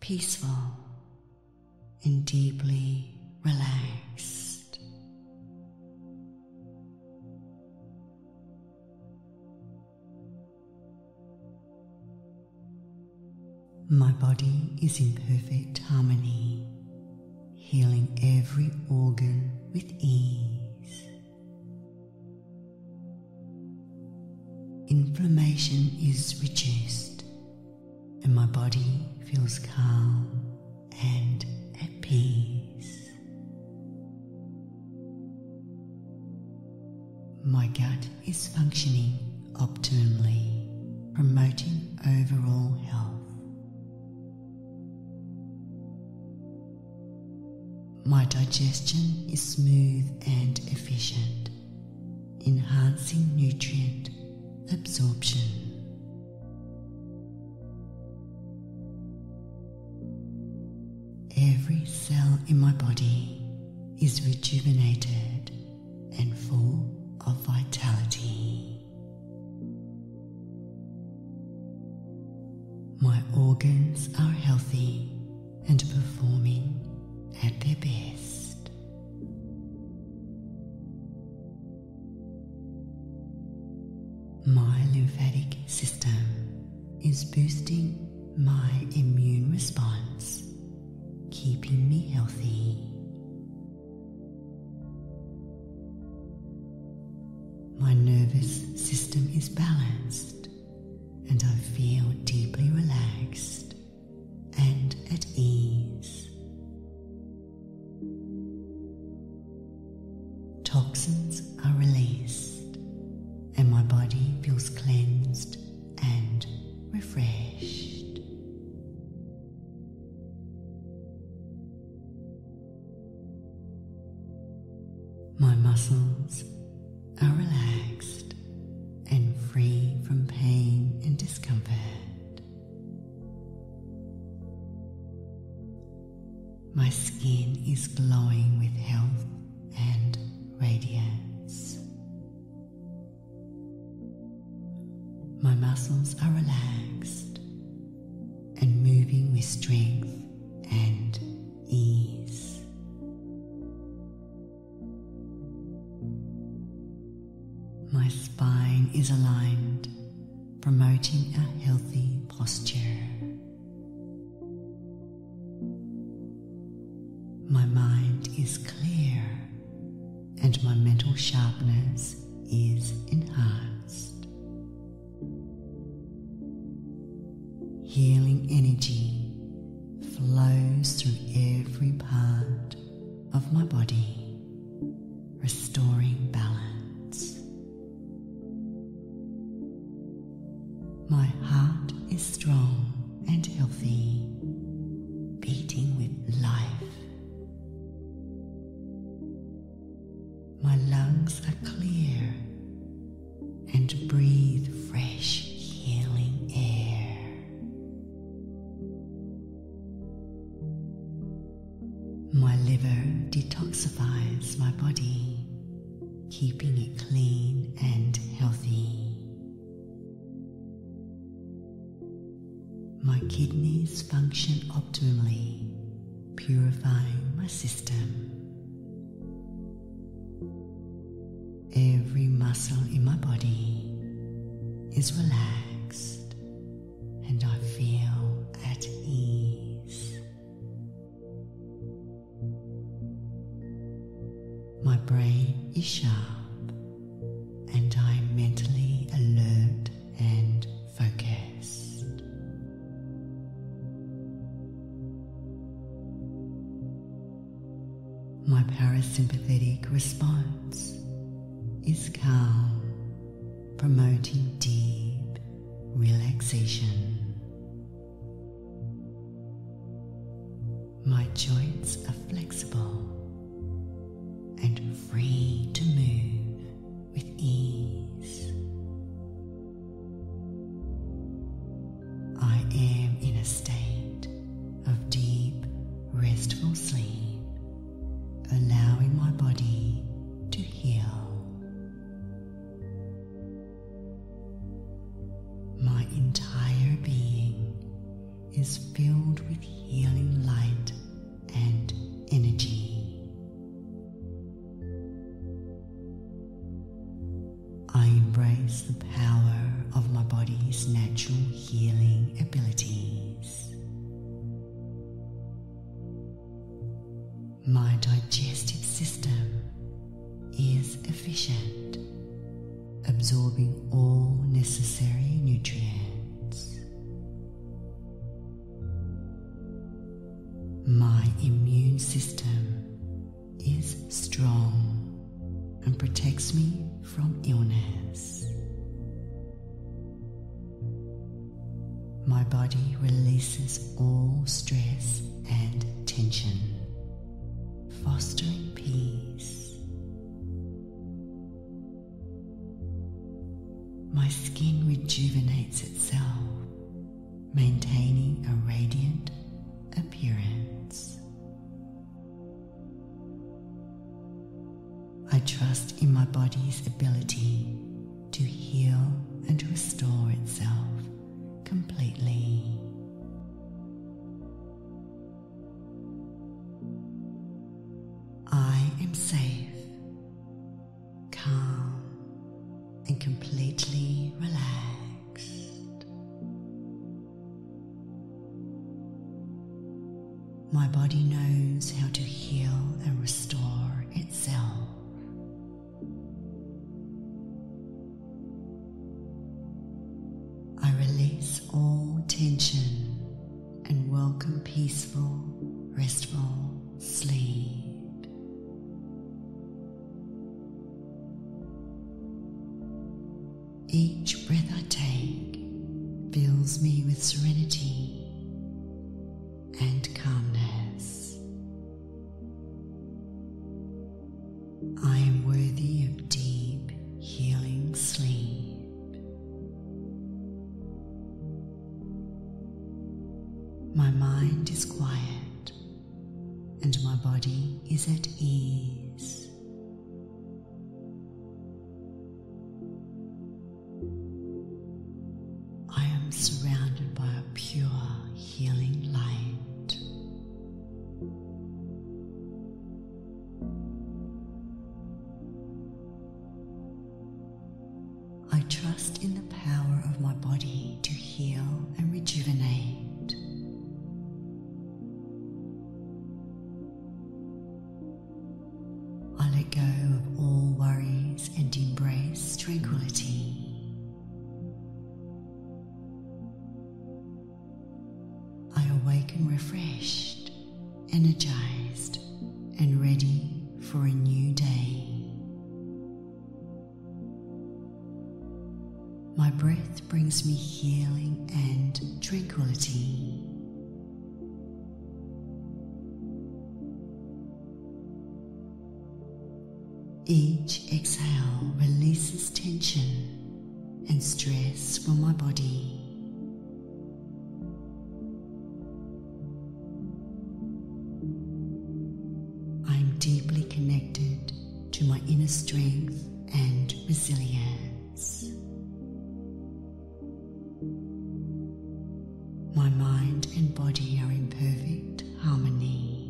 peaceful, and deeply relaxed. My body is in perfect harmony, healing every organ with ease. Inflammation is reduced, and my body feels calm and at peace. My gut is functioning optimally, promoting overall health. My digestion is smooth and efficient, enhancing nutrient absorption. Every cell in my body is rejuvenated and full of vitality. My organs are healthy and performing at their best. My lymphatic system is boosting my immune response, keeping me healthy. My nervous system is balanced, and I feel deeply relaxed and at ease. Toxins are released, and my body feels cleansed and refreshed. My muscles are relaxed and free from pain and discomfort. My skin is glowing with health and radiance. My muscles are relaxed and moving with strength and ease. My spine is aligned, promoting a healthy posture. My mind is clear, and my mental sharpness is enhanced. Healing energy flows through every part of my body, restoring balance. My heart is strong and healthy. lungs are clear, and breathe fresh, healing air. My liver detoxifies my body, keeping it clean and healthy. My kidneys function optimally, purifying my system. Every muscle in my body is relaxed and I feel at ease. My brain is sharp and I'm mentally alert and focused. My parasympathetic response is calm, promoting deep relaxation. My joints are flexible and free to move with ease. I am in a state of deep, restful sleep, allowing my body to heal. My entire being is filled with healing light and energy. I embrace the power of my body's natural healing abilities. My digestive system is efficient, absorbing all necessary nutrients. My immune system is strong and protects me from illness. My body releases all stress and tension, fostering peace. My skin rejuvenates itself, maintaining a radiant appearance. I trust in my body's ability to heal and restore itself completely. I am safe, calm, and completely relaxed. My body knows how to heal and restore itself. I release all tension and welcome peaceful, restful sleep. Each breath I take fills me with serenity and calmness. I am worthy of deep, healing sleep. My mind is quiet and my body is at ease. Surrounded by a pure healing light. I trust in the power of my body to heal and rejuvenate. I let go of all worries and embrace tranquility. Awaken refreshed, energized, and ready for a new day. My breath brings me healing and tranquility. Each exhale releases tension and stress from my body. I am deeply connected to my inner strength and resilience. My mind and body are in perfect harmony.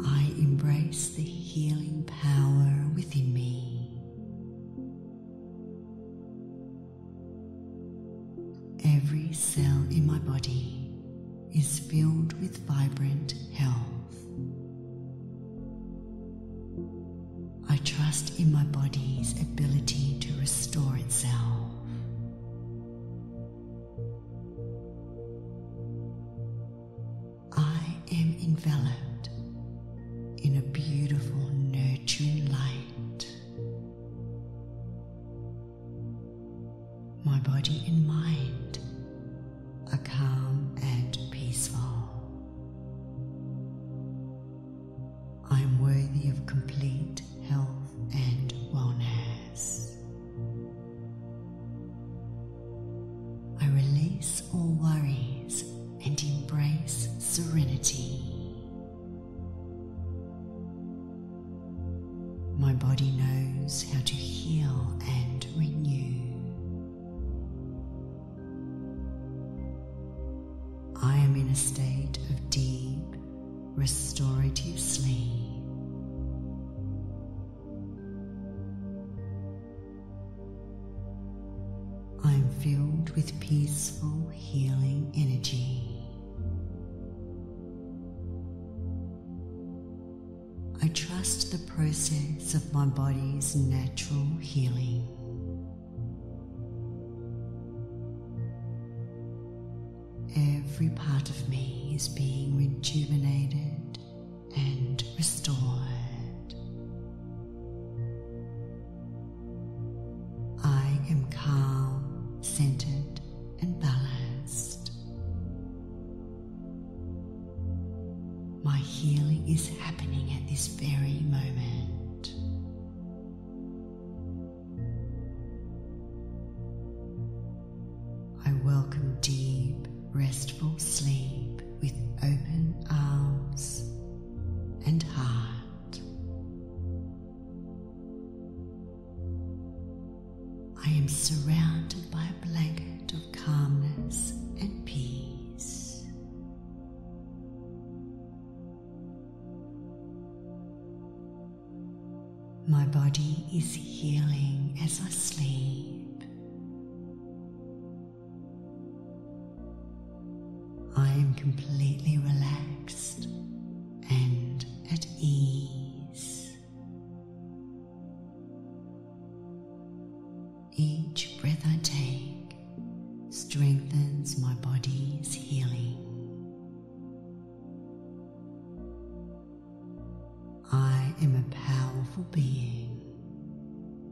I embrace the healing power within me. Every cell in my body is filled with vibrant health. I trust in my body's ability to restore itself. Enveloped in a beautiful, nurturing light. My body and mind are calm and peaceful. I am worthy of complete health and wellness. I release all worries and embrace serenity. My body knows how to heal and renew. I am in a state of deep, restorative sleep. I am filled with peaceful, healing energy. I trust the process of my body's natural healing. Every part of me is being rejuvenated and restored. I am calm, centered, and balanced. My healing is happening at this very moment. I welcome deep, restful sleep with open arms and heart. I am surrounded by a blanket of calmness and peace. My body is healing as I sleep. I am completely relaxed and at ease. Each breath I take strengthens my body's healing. I am a powerful being,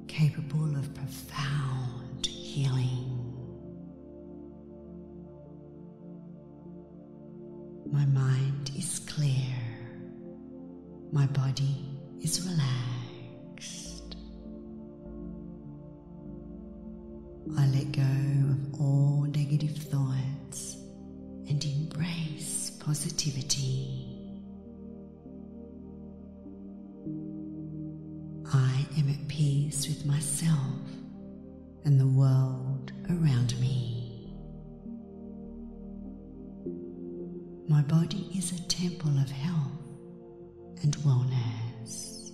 capable of profound healing. My mind is clear. My body is relaxed. I let go of all negative thoughts and embrace positivity. I am at peace with myself and the world around me. My body is a temple of health and wellness.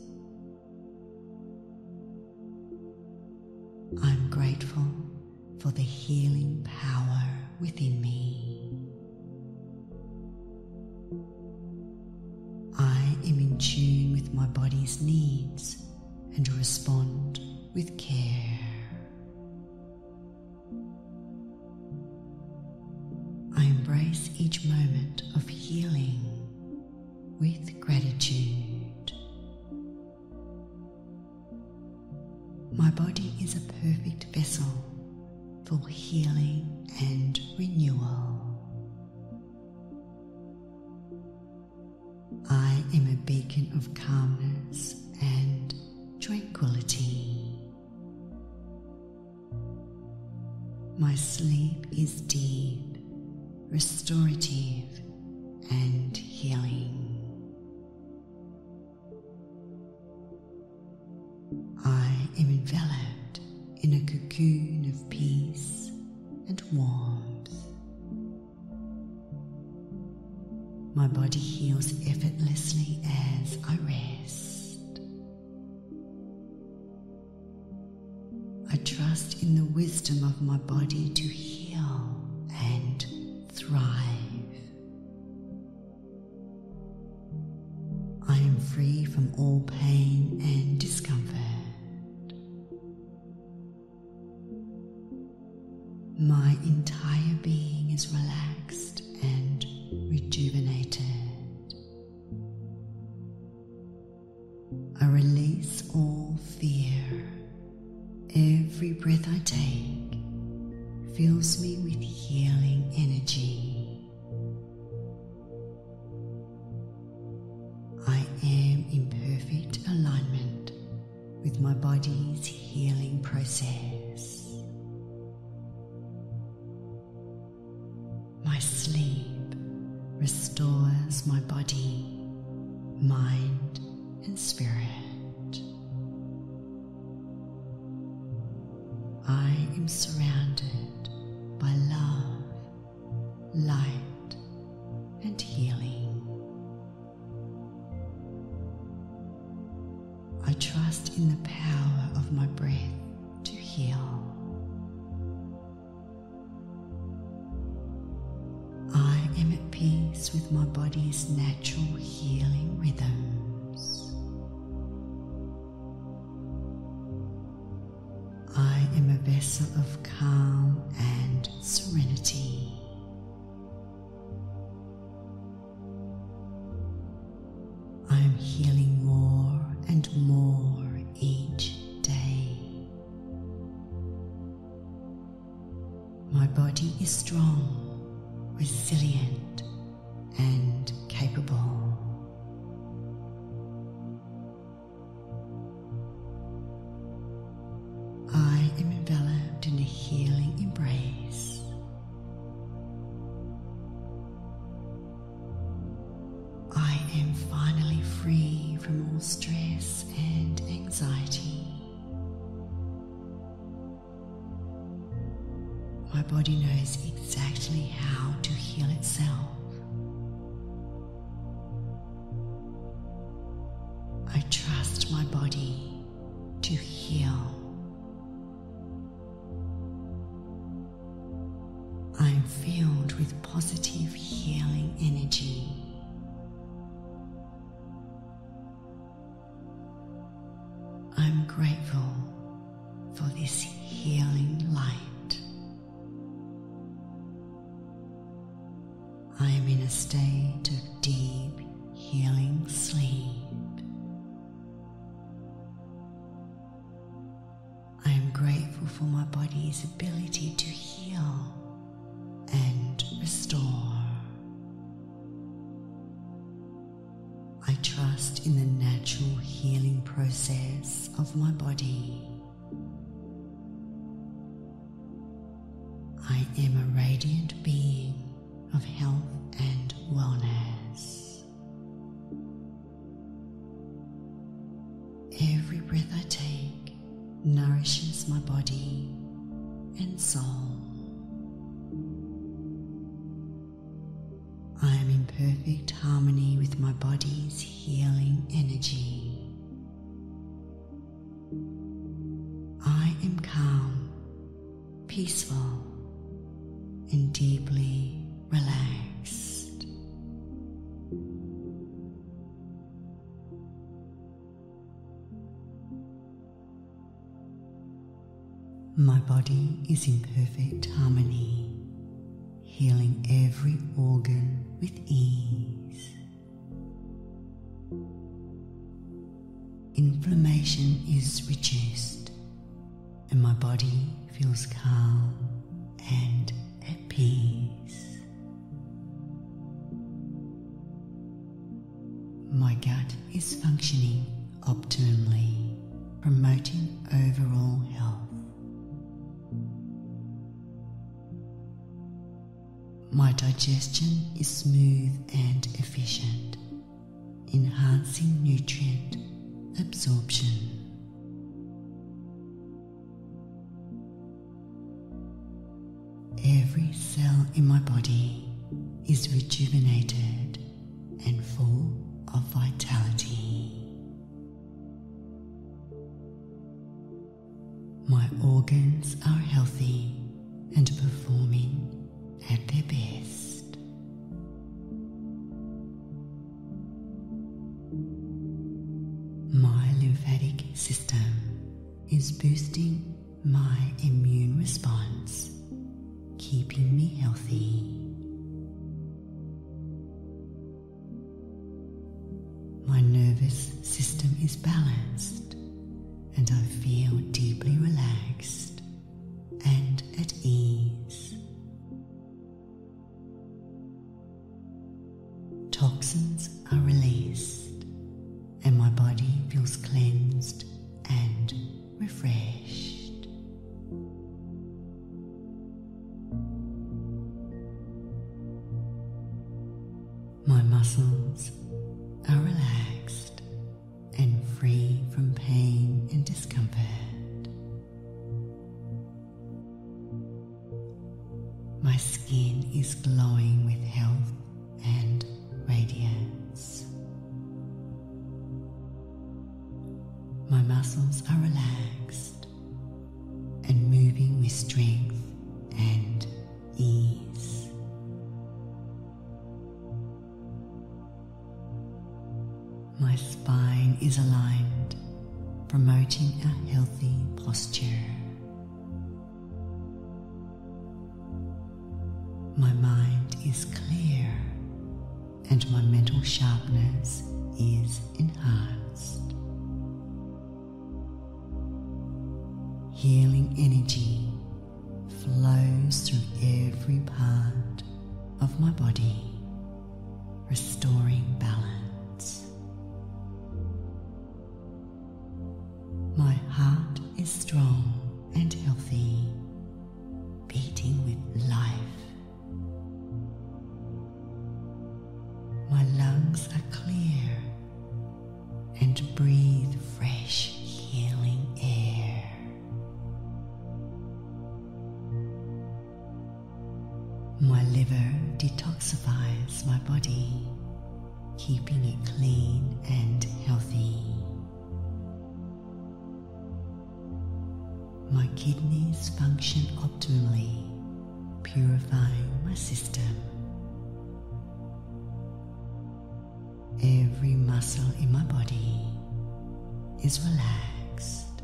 I'm grateful for the healing power within me. I am in tune with my body's needs and respond with care. I embrace each moment of healing with gratitude. My body is a perfect vessel for healing and renewal. I am a beacon of calmness and tranquility. My sleep is deep, restorative, and healing. I am enveloped in a cocoon of peace and warmth. My body heals effortlessly as I rest. I trust in the wisdom of my body to heal and thrive. I am free from all pain and discomfort. My entire being is relaxed and rejuvenated. I release all fear. Every breath I take fills me with healing energy. I am in perfect alignment with my body's healing process. My sleep restores my body, mind, and spirit. I am surrounded by love, light, and healing. I trust in the power of my breath to heal. Peace with my body's natural healing rhythms. I am a vessel of calm and serenity. I am healing more and more each day. My body is strong, resilient, and capable. I am enveloped in a healing embrace. I am finally free from all stress and anxiety. My body knows exactly how to heal itself. I trust my body to heal. I am filled with positive healing energy. I am grateful for this healing light. I am in a state of deep healing sleep. Grateful for my body's ability to heal and restore. I trust in the natural healing process of my body. I am a radiant being of health and wellness. Every breath I take nourishes my body and soul. I am in perfect harmony with my body's healing energy. I am calm, peaceful, and deeply relaxed. My body is in perfect harmony, healing every organ with ease. Inflammation is reduced, and my body feels calm and at peace. My gut is functioning optimally, promoting overall health. My digestion is smooth and efficient, enhancing nutrient absorption. Every cell in my body is rejuvenated and full of vitality. My organs are healthy and performing at their best. My lymphatic system is boosting my immune response, keeping me healthy. My nervous system is balanced and I feel deeply relaxed and at ease. Toxins are released and my body feels cleansed and refreshed. My muscles are relaxed and free from pain and discomfort. My skin is glowing with health and radiance. My muscles are relaxed and moving with strength and ease. My spine is aligned, promoting a healthy posture. My mind is clear and my mental sharpness is enhanced. Healing energy flows through every part of my body, restoring balance. My heart is strong and healthy, beating with life. My lungs are clear and breathe fresh, healing air. My liver detoxifies my body, keeping it clean and healthy. My kidneys function optimally, purifying my system. Every muscle in my body is relaxed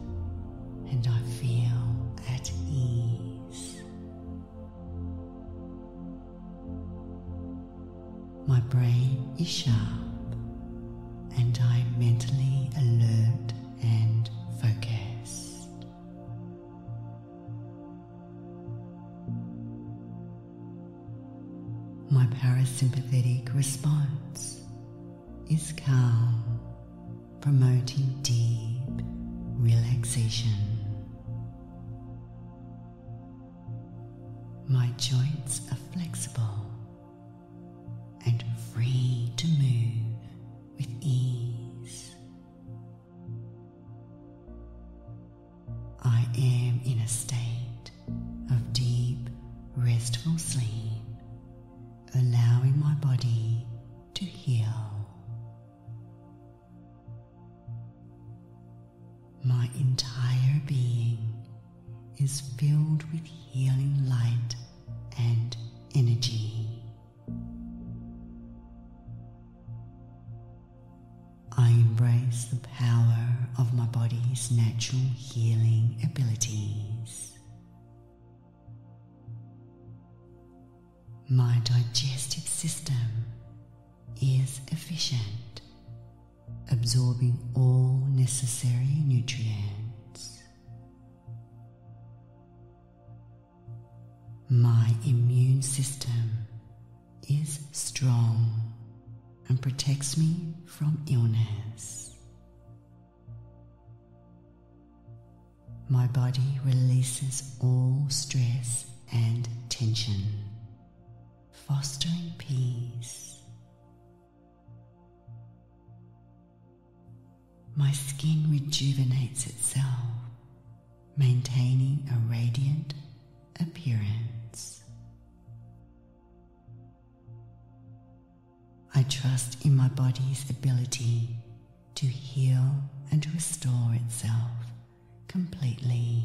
and I feel at ease. My brain is sharp and I'm mentally alert and focused. My parasympathetic response is calm, promoting deep relaxation. My joints are flexible and free to move with ease. I am in a state of deep, restful sleep, allowing my body to heal. My entire being is filled with healing light and energy. I embrace the power of my body's natural healing abilities. My digestive system is efficient, absorbing all necessary nutrients. My immune system is strong and and protects me from illness. My body releases all stress and tension, fostering peace. My skin rejuvenates itself, maintaining a radiant appearance. I trust in my body's ability to heal and restore itself completely.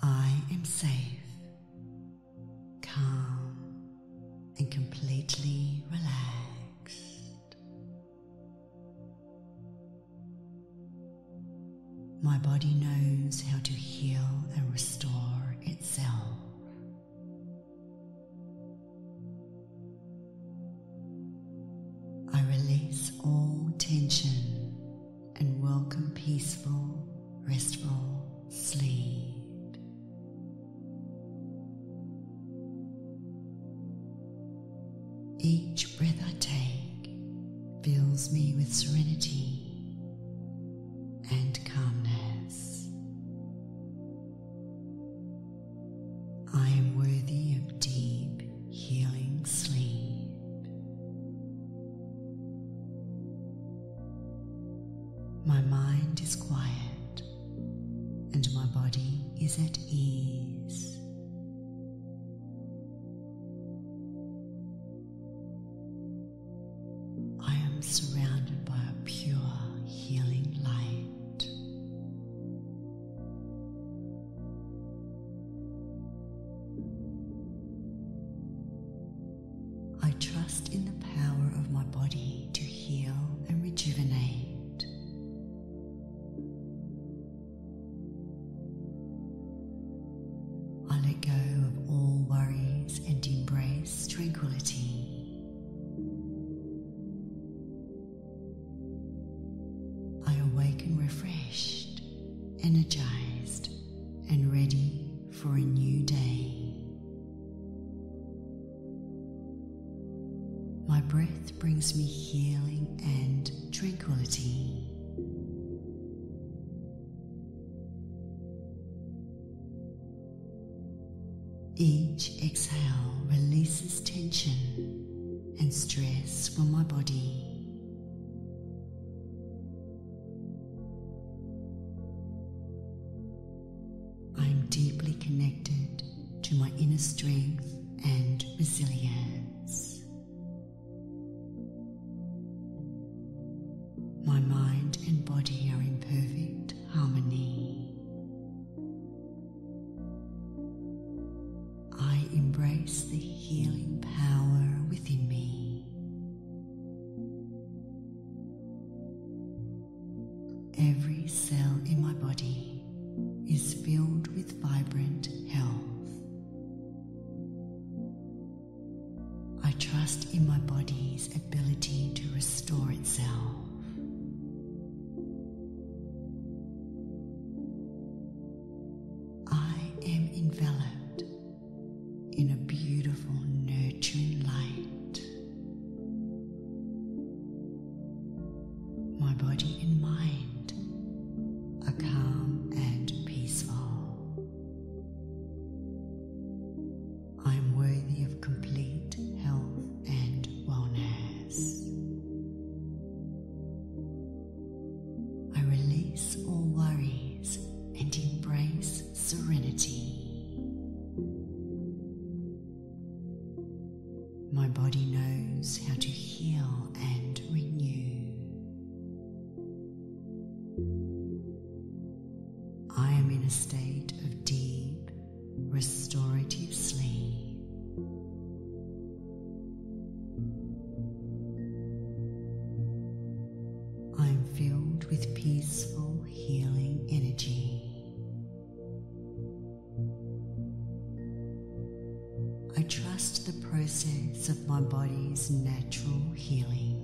I am safe, calm, and completely relaxed. My body knows how to heal and restore itself. All tension and welcome peaceful, restful sleep. Each breath I take fills me with serenity and calmness. I am worthy of deep, healing sleep. My mind is quiet, and my body is at ease. I am surrounded by a pure, healing light. I trust in the power of my body to heal and rejuvenate. Energized and ready for a new day. My breath brings me healing and tranquility. Each exhale releases tension and stress from my body. Deeply connected to my inner strength and resilience. My mind and body are in perfect harmony. I embrace the healing power within me. Every cell in my body is filled with vibrant health. I trust in my body's ability to restore itself. I am enveloped in a beautiful, nurturing light. My body and mind are calm and peaceful healing energy. I trust the process of my body's natural healing.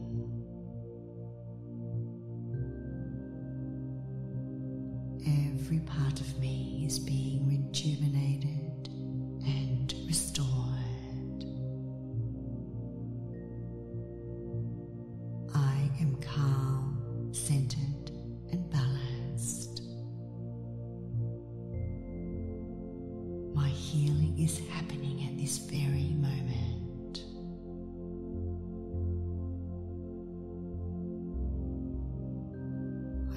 Every part of me is being rejuvenated healing is happening at this very moment.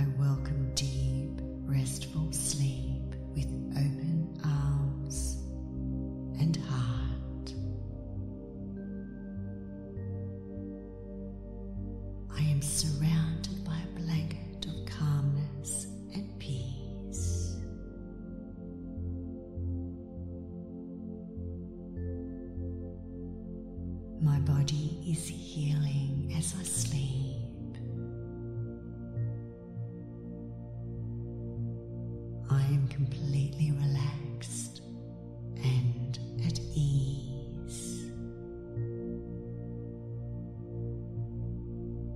I welcome deep, restful sleep with open arms and heart. I am surrounded by a blanket of calmness and peace. My body is healing as I sleep. I am completely relaxed and at ease.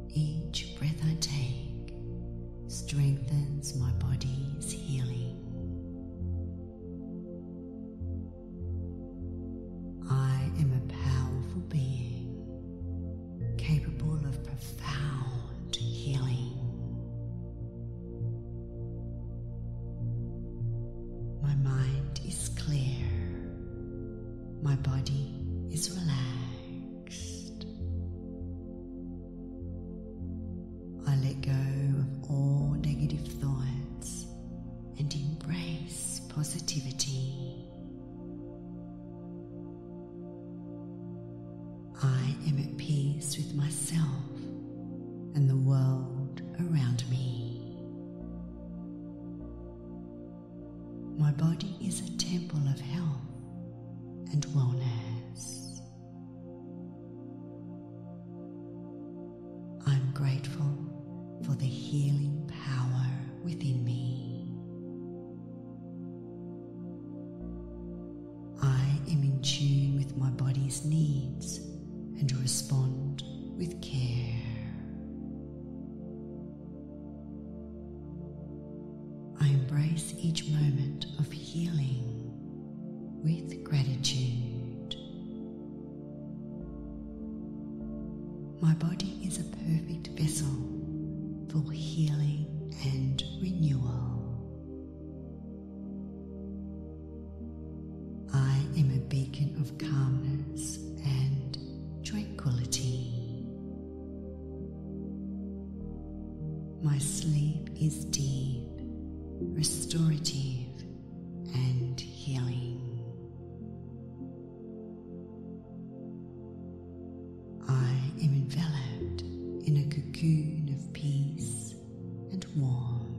Each breath I take strengthens my body's healing. I am a powerful being, capable of profound healing. My mind is clear. My body is relaxed. I let go of all negative thoughts and embrace positivity. I am at peace with myself and the world around me. My body is a temple of health and wellness. I'm grateful for the healing power within me. I am in tune with my body's needs and respond with care. I embrace each moment of healing with gratitude. My body is a perfect vessel for healing and renewal. I am a beacon of calmness and tranquility. My sleep is deep, restorative, and healing. I am enveloped in a cocoon of peace and warmth.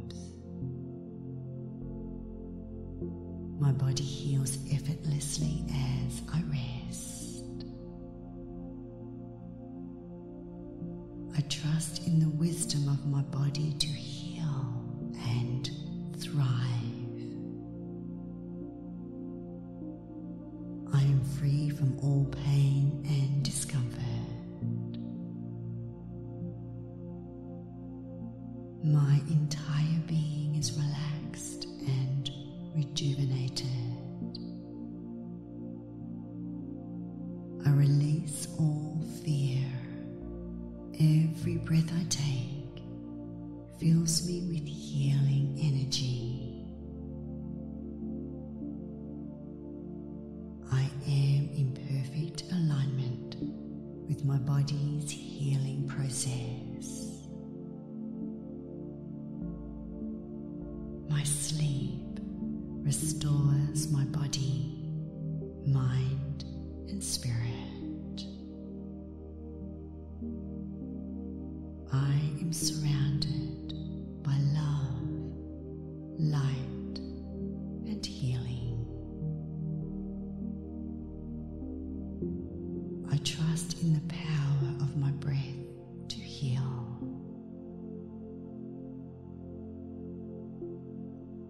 My body heals effortlessly as I rest. I trust in the wisdom of my body to heal and thrive. I am free from all pain and discomfort. My entire being is relaxed and rejuvenated. I release all fear. Every breath I take fills me with healing energy. I am in perfect alignment with my body's healing process. My sleep restores my body, mind, and spirit. I am surrounded by love, light, and healing. I trust in the power of my breath to heal.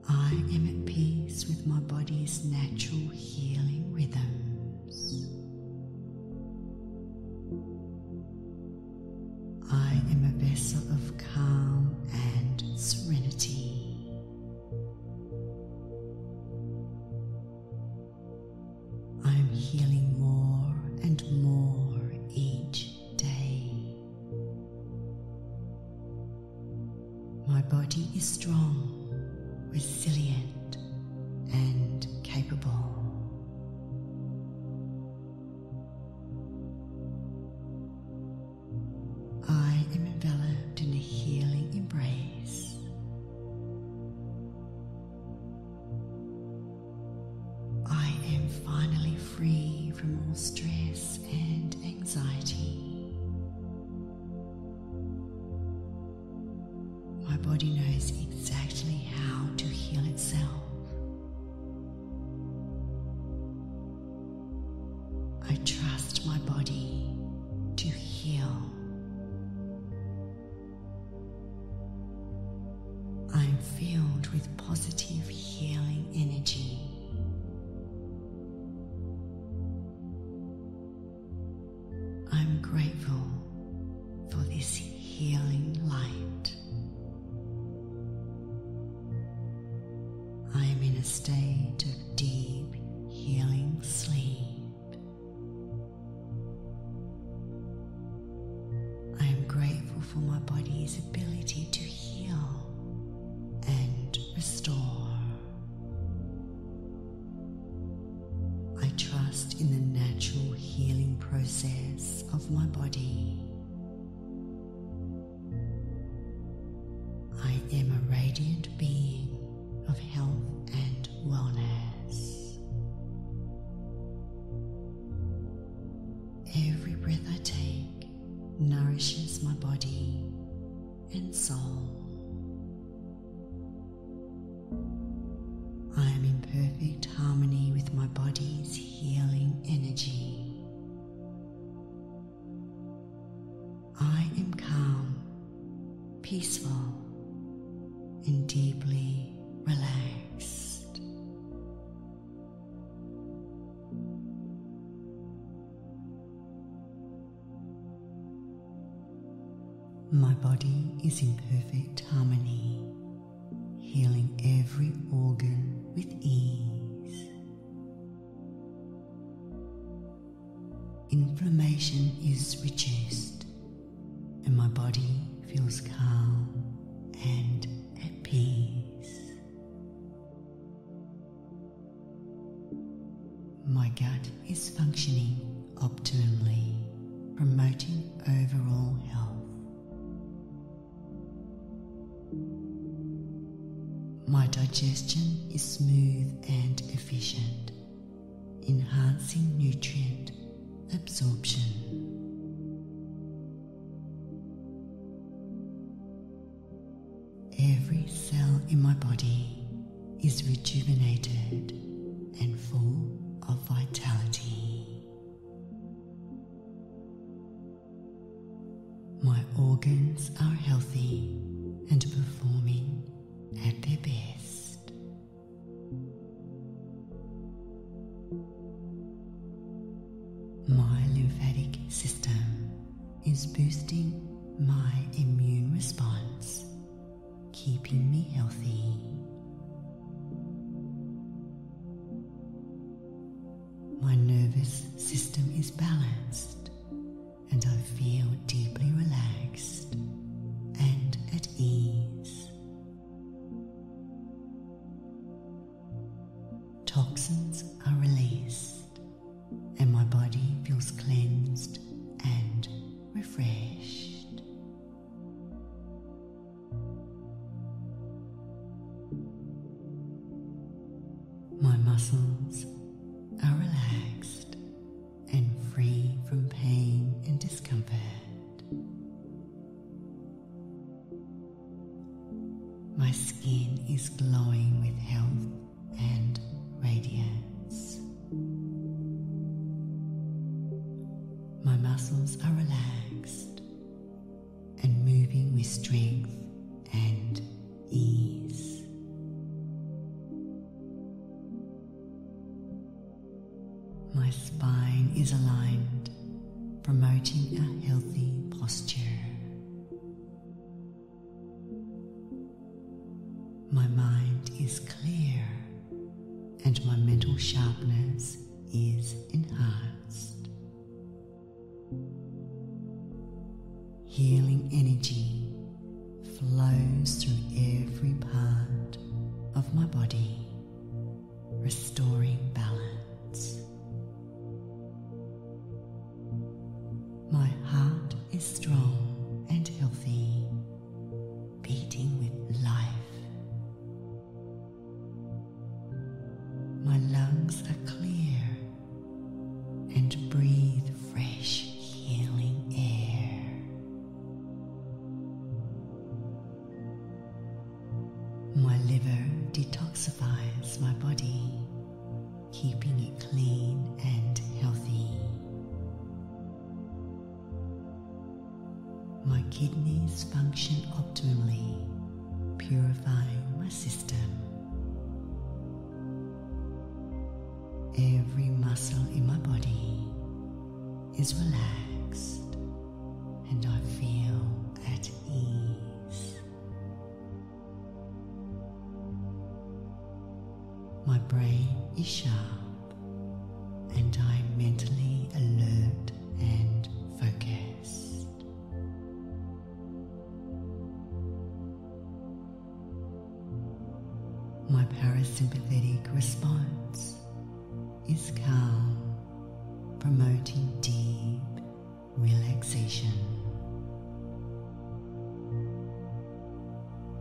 I am at peace with my body's natural healing rhythms. I am a vessel of calm and serenity. I am healing more and more each day. My body is strong, resilient, and capable. from all stress and anxiety. My body knows exactly how to heal itself. I trust my body to heal. I am filled with positive healing energy. I'm grateful for this healing light. I am in a state of deep healing sleep. I am grateful for my body's ability to heal and restore. I trust in the natural healing process of my body. I am a radiant being of health and wellness. Every breath I take nourishes my body and soul. I am in perfect harmony with my body's healing energy. I am calm, peaceful, and deeply relaxed. My body is in perfect harmony, healing every organ with ease. Inflammation is reduced, and my body feels calm and at peace. My gut is functioning optimally, promoting overall health. My digestion is smooth and efficient, enhancing nutrient absorption. Every cell in my body is rejuvenated and full of vitality. My organs are healthy and performing at their best. My lymphatic system is boosting my immune response, keeping me healthy. My nervous system is balanced, and I feel deeply relaxed and at ease. Toxins are released, and my body feels cleansed and refreshed. My muscles are relaxed and free from pain and discomfort. My skin is glowing with health and radiance. My muscles are relaxed and moving with strength and ease. My spine is aligned, promoting a healthy posture. My mind is clear, and my mental sharpness is enhanced. Healing energy flows through every part of my body, restoring balance. My heart is strong and healthy, beating with life. My lungs are clear, and keeping it clean and healthy. My kidneys function optimally, purifying my system. Every muscle in my body is relaxed and I feel at ease. My brain is sharp and I'm mentally alert and focused. My parasympathetic response is calm, promoting deep relaxation.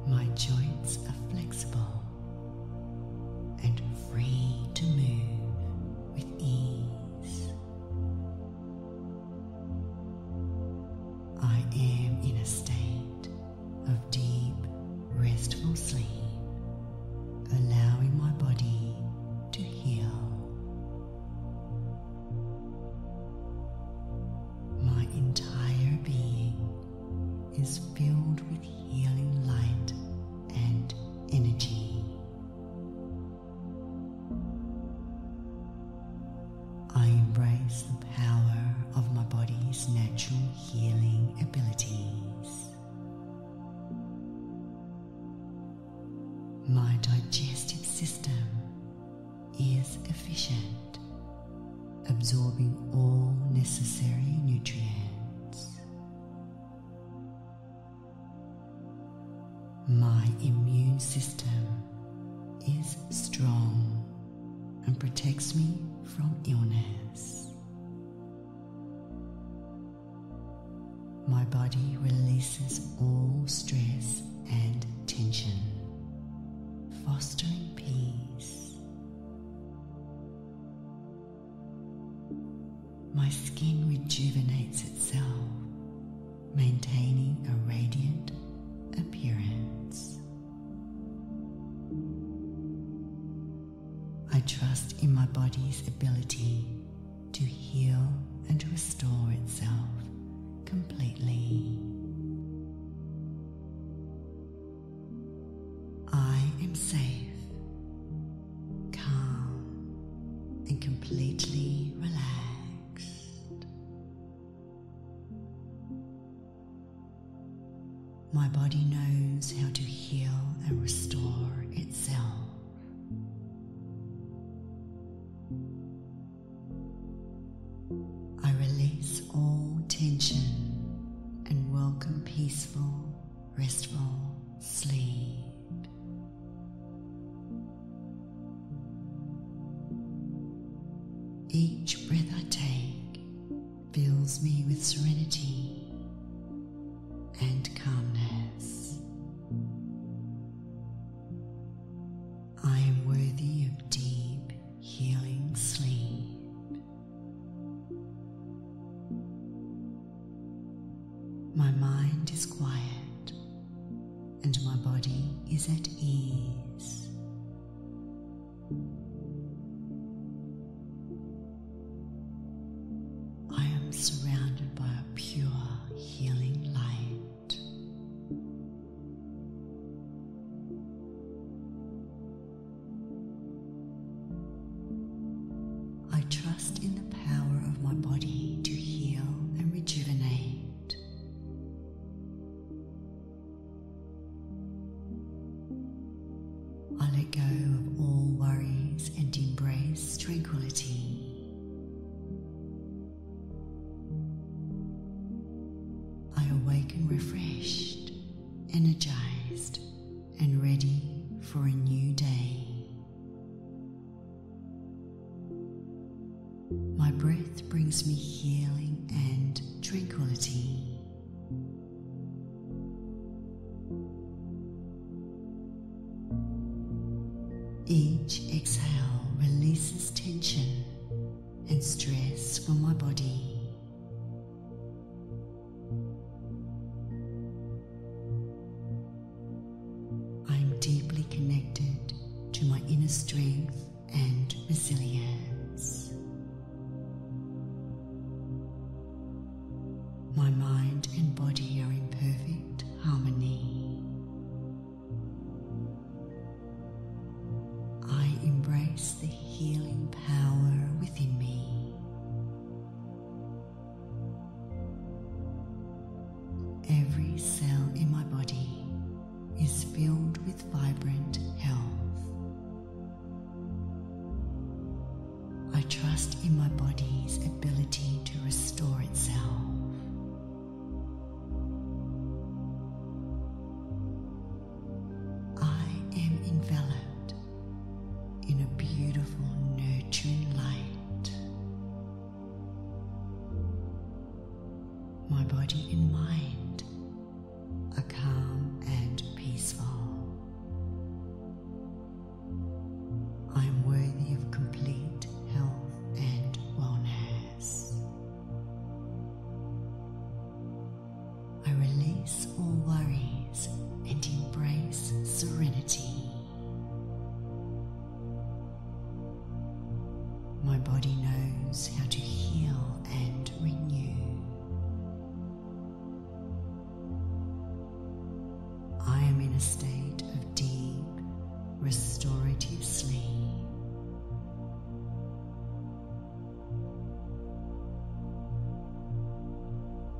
My joints are flexible and free to move with ease. I am in a state of deep, restful sleep, allowing my body to heal. My entire being is filled with healing light and energy. I embrace the power of my body's natural healing abilities. My digestive system is efficient, absorbing all necessary nutrients. My immune system is strong and protects me from illness. My body releases all stress and tension, fostering peace. My skin rejuvenates itself, maintaining a radiant appearance. I trust in my body's ability to heal and restore itself completely. I am safe, calm, and completely relaxed. My body knows how to heal and restore itself. I release all tension and welcome peaceful, restful sleep. Each breath I take fills me with serenity and calmness. I am worthy of deep, healing sleep. My mind is quiet and my body is at ease. I am surrounded by a pure, healing light. Trust in the power of my body to heal and rejuvenate. I let go of all worries and embrace tranquility. I awaken refreshed, energized, and ready for a new day. My breath brings me healing and tranquility. Each exhale releases tension and stress from my body. I am deeply connected to my inner strength and resilience. trust in my body's ability to restore itself. I am enveloped in a beautiful, nurturing light. My body and mind are calm and peaceful. I am worthy of complete health and wellness. I release all worries and embrace serenity. My body knows how to heal and renew. I am in a state of deep, restorative sleep.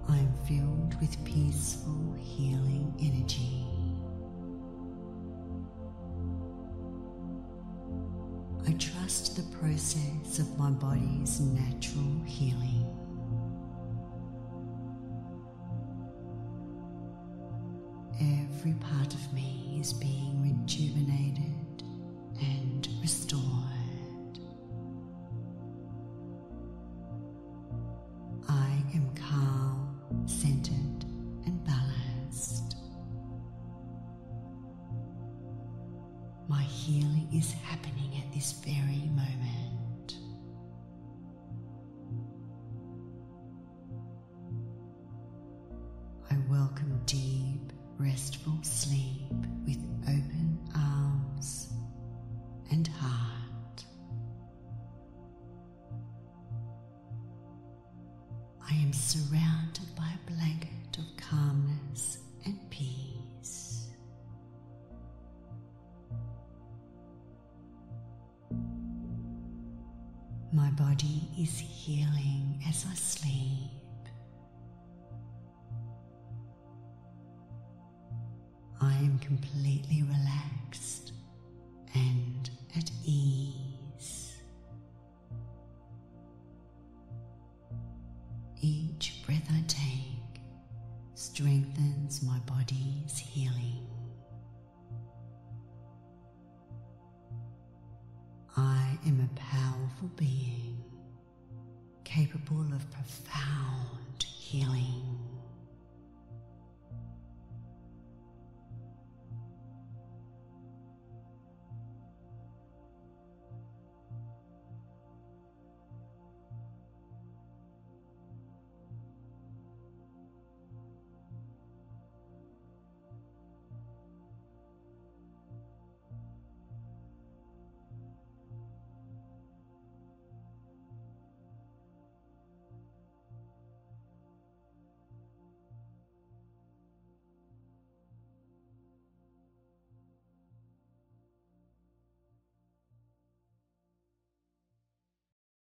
I am filled with peaceful, healing energy. I trust the process of my body's natural healing. Every part of me is being rejuvenated and restored. I am calm, centered, and balanced. My healing is happening at this very moment. I welcome deep, restful sleep with open arms and heart. I am surrounded by a blanket of calmness and peace. My body is healing as I sleep. I am completely relaxed and at ease. Each breath I take strengthens my body's healing. I am a powerful being, capable of profound healing.